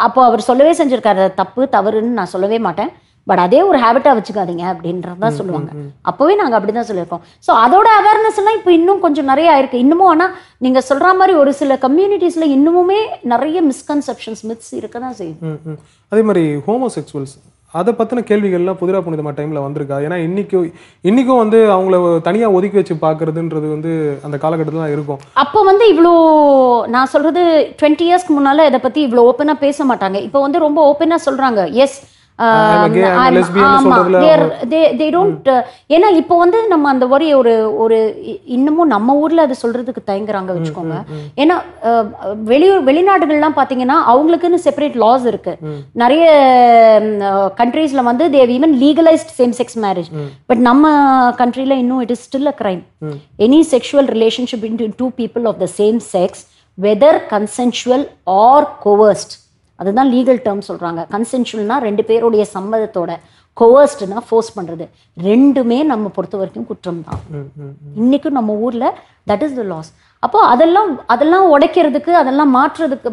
அப்போ அவர் சொல்லவே செஞ்சிருக்காரு தப்பு தவறுன்னு நான் சொல்லவே மாட்டேன், பட் அதே ஒரு ஹேபிட்டா வச்சுக்காதீங்க அப்படின்றதா சொல்லுவாங்க. அப்பவே நாங்க அப்படிதான் சொல்லியிருக்கோம். ஸோ அதோட அவேர்னஸ் எல்லாம் இப்போ இன்னும் கொஞ்சம் நிறைய இருக்கு இன்னமும். ஆனா நீங்க சொல்ற மாதிரி ஒரு சில கம்யூனிட்டிஸ்ல இன்னமுமே நிறைய மிஸ்கன்செப்ஷன்ஸ் மித்ஸ் இருக்கதான் செய்யுது. அதே மாதிரி ஹோமோசெக்சுவல்ஸ் அதை பற்றின கேள்விகள்லாம் புதிரா புனிதமா டைமில் வந்திருக்கா? ஏன்னா இன்றைக்கும் வந்து அவங்கள தனியாக ஒதுக்கி வச்சு பார்க்குறதுன்றது வந்து அந்த காலகட்டத்தில் தான் இருக்கும். அப்போ வந்து இவ்வளோ நான் சொல்கிறது 20 இயர்ஸ்க்கு முன்னால் இதை பற்றி இவ்வளோ ஓப்பனாக பேச மாட்டாங்க. இப்போ வந்து ரொம்ப ஓப்பனாக சொல்கிறாங்க. எஸ் ஏன்னா இப்போ வந்து நம்ம அந்த மாதிரி ஒரு ஒரு இன்னமும் நம்ம ஊர்ல அதை சொல்றதுக்கு தயங்குறாங்க வச்சுக்கோங்க. ஏன்னா வெளிநாடுகள்லாம் பாத்தீங்கன்னா அவங்களுக்குன்னு செப்பரேட் லாஸ் இருக்கு. நிறைய கண்ட்ரீஸ்ல வந்து Dev even legalised same sex marriage, but நம்ம கண்ட்ரில இன்னும் it is still a crime. Any sexual relationship between two people of the same sex, whether consensual or coerced, அதுதான் லீகல் டேர்ம் சொல்றாங்க. கன்சென்ஷுவல்னா 2 பேருடைய சம்மதத்தோட, கோவர்ஸ்ட்னா ஃபோர்ஸ் பண்றது. ரெண்டுமே நம்ம பொறுத்த வரைக்கும் குற்றம் தான் இன்னைக்கும் நம்ம ஊர்ல. That is the laws. அப்போ அதெல்லாம் உடைக்கிறதுக்கு அதெல்லாம் மாற்றுறதுக்கு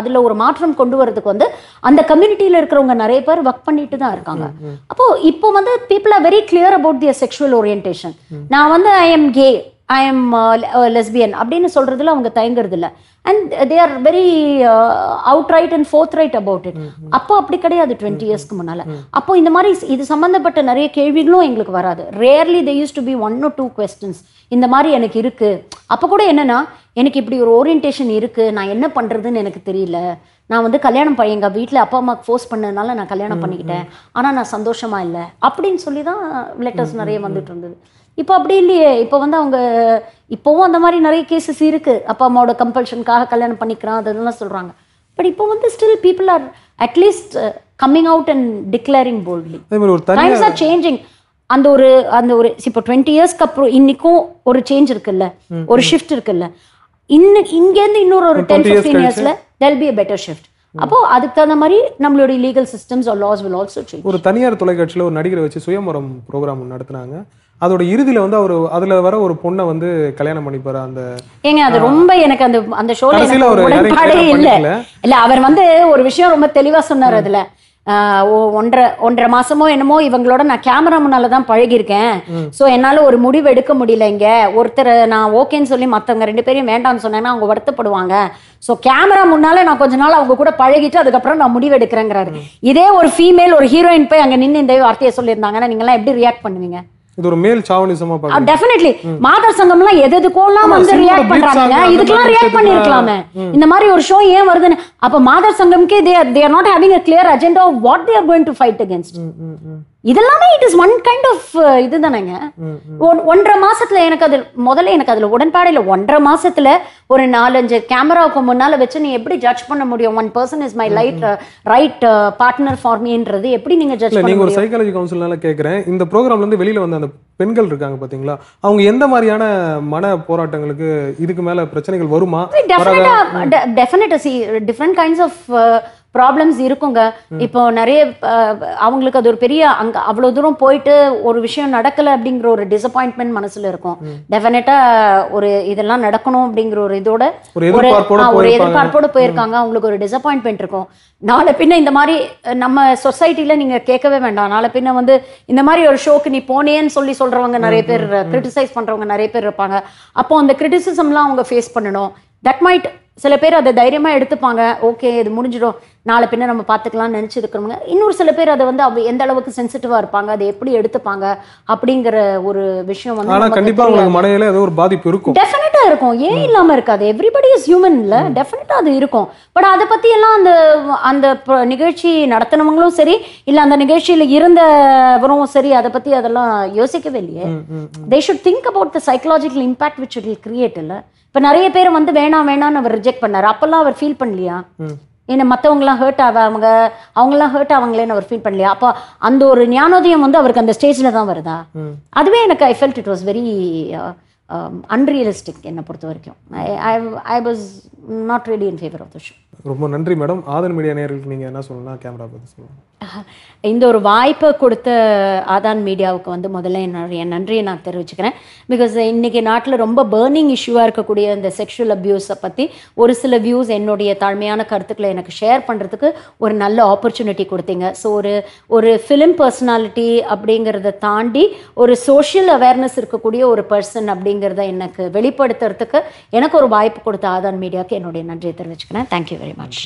அதுல ஒரு மாற்றம் கொண்டு வரதுக்கு வந்து அந்த கம்யூனிட்டியில இருக்கிறவங்க நிறைய பேர் ஒர்க் பண்ணிட்டு தான் இருக்காங்க. அப்போ இப்போ வந்து people are very clear about their sexual orientation. நான் வந்து I am gay I am lesbian அப்படின்னு சொல்றதுல அவங்க தயங்குறது இல்லை. And they are very outright and forthright about it. அப்போ அப்படி கிடையாது 20 இயர்ஸ்க்கு முன்னால. அப்போ இந்த மாதிரி இது சம்பந்தப்பட்ட நிறைய கேள்விகளும் எங்களுக்கு வராது. Rarely they use to be 1 or 2 questions. இந்த மாதிரி எனக்கு இருக்கு. அப்போ கூட என்னன்னா எனக்கு இப்படி ஒரு ஓரியன்டேஷன் இருக்கு, நான் என்ன பண்றதுன்னு எனக்கு தெரியல. நான் வந்து கல்யாணம் எங்க வீட்டில் அப்பா அம்மாவுக்கு ஃபோர்ஸ் பண்ணதுனால நான் கல்யாணம் பண்ணிக்கிட்டேன், ஆனால் நான் சந்தோஷமா இல்லை அப்படின்னு சொல்லி தான் லெட்டர்ஸ் நிறைய வந்துட்டு இருந்தது. இப்போ அப்படி இல்லையே. இப்போ வந்து அவங்க இப்போவும் அந்த மாதிரி நிறைய கேசஸ் இருக்கு. அப்பா அம்மாவோட கம்பல்ஷனுக்காக கல்யாணம் பண்ணிக்கிறான் அதெல்லாம் சொல்றாங்க. பட் இப்போ வந்து still people are at least coming out and declaring boldly. Times are changing. அந்த ஒரு இப்போ 20 இயர்ஸ்க்கு அப்புறம் இன்னைக்கும் ஒரு சேஞ்ச் இருக்குல்ல, ஒரு ஷிஃப்ட் இருக்குல்ல. இங்கேருந்து இன்னொரு ஒரு 10-15 இயர்ஸ்ல there be a better shift. அப்போ அதுக்கு தகுந்த மாதிரி நம்மளுடைய legal systems or laws will also change. ஒரு தனியார் தொலைக்காட்சியில் ஒரு நடிகரை வச்சு சுயமரம் ப்ரோக்ராம் நடத்தினாங்க. அதோட இறுதியில வந்து அவர் அதுல வர ஒரு பொண்ணை வந்து கல்யாணம் பண்ணிப்பாரு. அந்த ஏங்க அது ரொம்ப எனக்கு அந்த அந்த ஷோல எனக்கு உடன்பாடே இல்ல. அவர் வந்து ஒரு விஷயம் ரொம்ப தெளிவா சொன்னார். அதுல ஒன்றரை மாசமோ என்னமோ இவங்களோட நான் கேமரா முன்னாலதான் பழகிருக்கேன், ஸோ என்னால ஒரு முடிவு எடுக்க முடியலைங்க. ஒருத்தர் நான் ஓகேன்னு சொல்லி மற்றவங்க ரெண்டு பேரும் வேண்டான்னு சொன்னாங்கன்னா அவங்க வருத்தப்படுவாங்க. ஸோ கேமரா முன்னால நான் கொஞ்ச நாள் அவங்க கூட பழகிட்டு அதுக்கப்புறம் நான் முடிவு எடுக்கிறேங்கிறாரு. இதே ஒரு ஃபீமேல் ஒரு ஹீரோயின் போய் அங்க நின்று இந்த வார்த்தையை சொல்லியிருந்தாங்கன்னா நீங்க எல்லாம் எப்படி ரியாக்ட் பண்ணுவீங்க? இது ஒரு மேல் சாவனிசமா பாக்குறேன். டெஃபினெட்லி மாதர் சங்கம்லாம் எதுக்கோலாம் வந்து ரியாக்ட் பண்றாங்க, இதுக்கெல்லாம் ரியாக்ட் பண்ணிருக்கலாமே. இந்த மாதிரி ஒரு ஷோ ஏன் வருதுன்னு அப்ப மாதர் சங்கம்க்கு they are not having a clear agenda of what they are going to fight against. இதெல்லாமே it is one kind of இதுதானேங்க. ஒன்றரை மாசத்துல எனக்கு அது முதல்ல எனக்கு அதுல உடன்பாடு இல்லை. ஒன்றரை மாசத்துல ஒரு 4-5 கேமராவுக்கு முன்னால வச்சு நீ எப்படி ஜட்ஜ் பண்ண முடியும்? One person is my right partner for மீன்றது எப்படி நீங்க ஜட்ஜ் பண்ண? நீங்க ஒரு சைக்காலஜி கவுன்சிலனால கேக்குறேன். இந்த ப்ரோக்ராம்ல இருந்து வெளியில வந்த அந்த பெண்கள் இருக்காங்க பாத்தீங்களா, அவங்க எந்த மாதிரியான மன போராட்டங்களுக்கு இதுக்கு மேல பிரச்சனைகள் வருமா? டிஃபரெண்ட் கைண்ட்ஸ் ஆஃப் ப்ராப்ளம்ஸ் இருக்குங்க. இப்போ நிறைய அவங்களுக்கு அது ஒரு பெரிய அங்கே அவ்வளோ தூரம் போயிட்டு ஒரு விஷயம் நடக்கலை அப்படிங்கிற ஒரு டிசப்பாயின்ட்மெண்ட் மனசுல இருக்கும். டெஃபினட்டா ஒரு இதெல்லாம் நடக்கணும் அப்படிங்கிற ஒரு இதோட ஒரு எதிர்பார்ப்போட போயிருக்காங்க. அவங்களுக்கு ஒரு டிசப்பாயின்ட்மெண்ட் இருக்கும். நாளை பின்ன இந்த மாதிரி நம்ம சொசைட்டில நீங்க கேட்கவே வேண்டாம். நாளை பின்ன வந்து இந்த மாதிரி ஒரு ஷோக்கு நீ போனேன்னு சொல்லி சொல்றவங்க நிறைய பேர், கிரிட்டிசைஸ் பண்றவங்க நிறைய பேர் இருப்பாங்க. அப்போ அந்த கிரிட்டிசிசம்லாம் அவங்க ஃபேஸ் பண்ணணும். தட் மைட் சில பேர் அதை தைரியமா எடுத்துப்பாங்க, ஓகே இது முடிஞ்சிடும் நாளை பின்ன நம்ம பார்த்துக்கலாம்னு நினச்சிருக்கிறோங்க. இன்னொரு சில பேர் அதை வந்து அவங்க எந்த அளவுக்கு சென்சிட்டிவாக இருப்பாங்க, அதை எப்படி எடுத்துப்பாங்க அப்படிங்கிற ஒரு விஷயம் வந்து கண்டிப்பாக மனையில ஏதோ ஒரு பாதிப்பு இருக்கும். டெஃபினட்டாக இருக்கும், ஏன் இல்லாமல் இருக்காது. எவ்ரிபடி இஸ் ஹியூமன்ல டெஃபினட்டாக அது இருக்கும். பட் அதை பற்றியெல்லாம் அந்த அந்த நிகழ்ச்சி நடத்தினவங்களும் சரி, இல்லை அந்த நிகழ்ச்சியில் இருந்தவரும் சரி, அதை பற்றி அதெல்லாம் யோசிக்கவே இல்லையே. They should think about the psychological impact which it will create. இல்லை இப்போ நிறைய பேர் வந்து வேணாம் வேணான்னு அவர் ரிஜெக்ட் பண்ணார், அப்போல்லாம் அவர் ஃபீல் பண்ணலையா? ஏன்னா மற்றவங்களாம் ஹர்ட் ஆவாங்க, அவங்களாம் ஹர்ட் ஆவாங்களேன்னு அவர் ஃபீல் பண்ணலையா? அப்போ அந்த ஒரு ஞானோதயம் வந்து அவருக்கு அந்த ஸ்டேஜில் தான் வருதா? அதுவே எனக்கு I felt it was very unrealistic என்னை பொறுத்த வரைக்கும். I was not ready in favour of the show. ரொம்ப நன்றி மேடம். ஆதன் மீடியா நேயர்களுக்கு நீங்கள் என்ன சொல்லலாம்? கேமரா பற்றி சொல்லுங்கள். இந்த ஒரு வாய்ப்பை கொடுத்த ஆதான் மீடியாவுக்கு வந்து முதல்ல என் நன்றியை நான் தெரிவிச்சுக்கிறேன். பிகாஸ் இன்றைக்கி நாட்டில் ரொம்ப பேர்னிங் இஷ்யூவாக இருக்கக்கூடிய இந்த செக்ஷுவல் அப்யூஸை பற்றி ஒரு சில வியூஸ் என்னுடைய தாழ்மையான கருத்துக்களை எனக்கு ஷேர் பண்ணுறதுக்கு ஒரு நல்ல ஆப்பர்ச்சுனிட்டி கொடுத்தீங்க. ஸோ ஒரு ஃபிலிம் பர்சனாலிட்டி அப்படிங்கிறத தாண்டி ஒரு சோஷியல் அவேர்னஸ் இருக்கக்கூடிய ஒரு பர்சன் அப்படிங்கிறத எனக்கு வெளிப்படுத்துறதுக்கு எனக்கு ஒரு வாய்ப்பு கொடுத்த ஆதான் மீடியாவுக்கு என்னுடைய நன்றியை தெரிவிச்சுக்கிறேன். Thank you very much.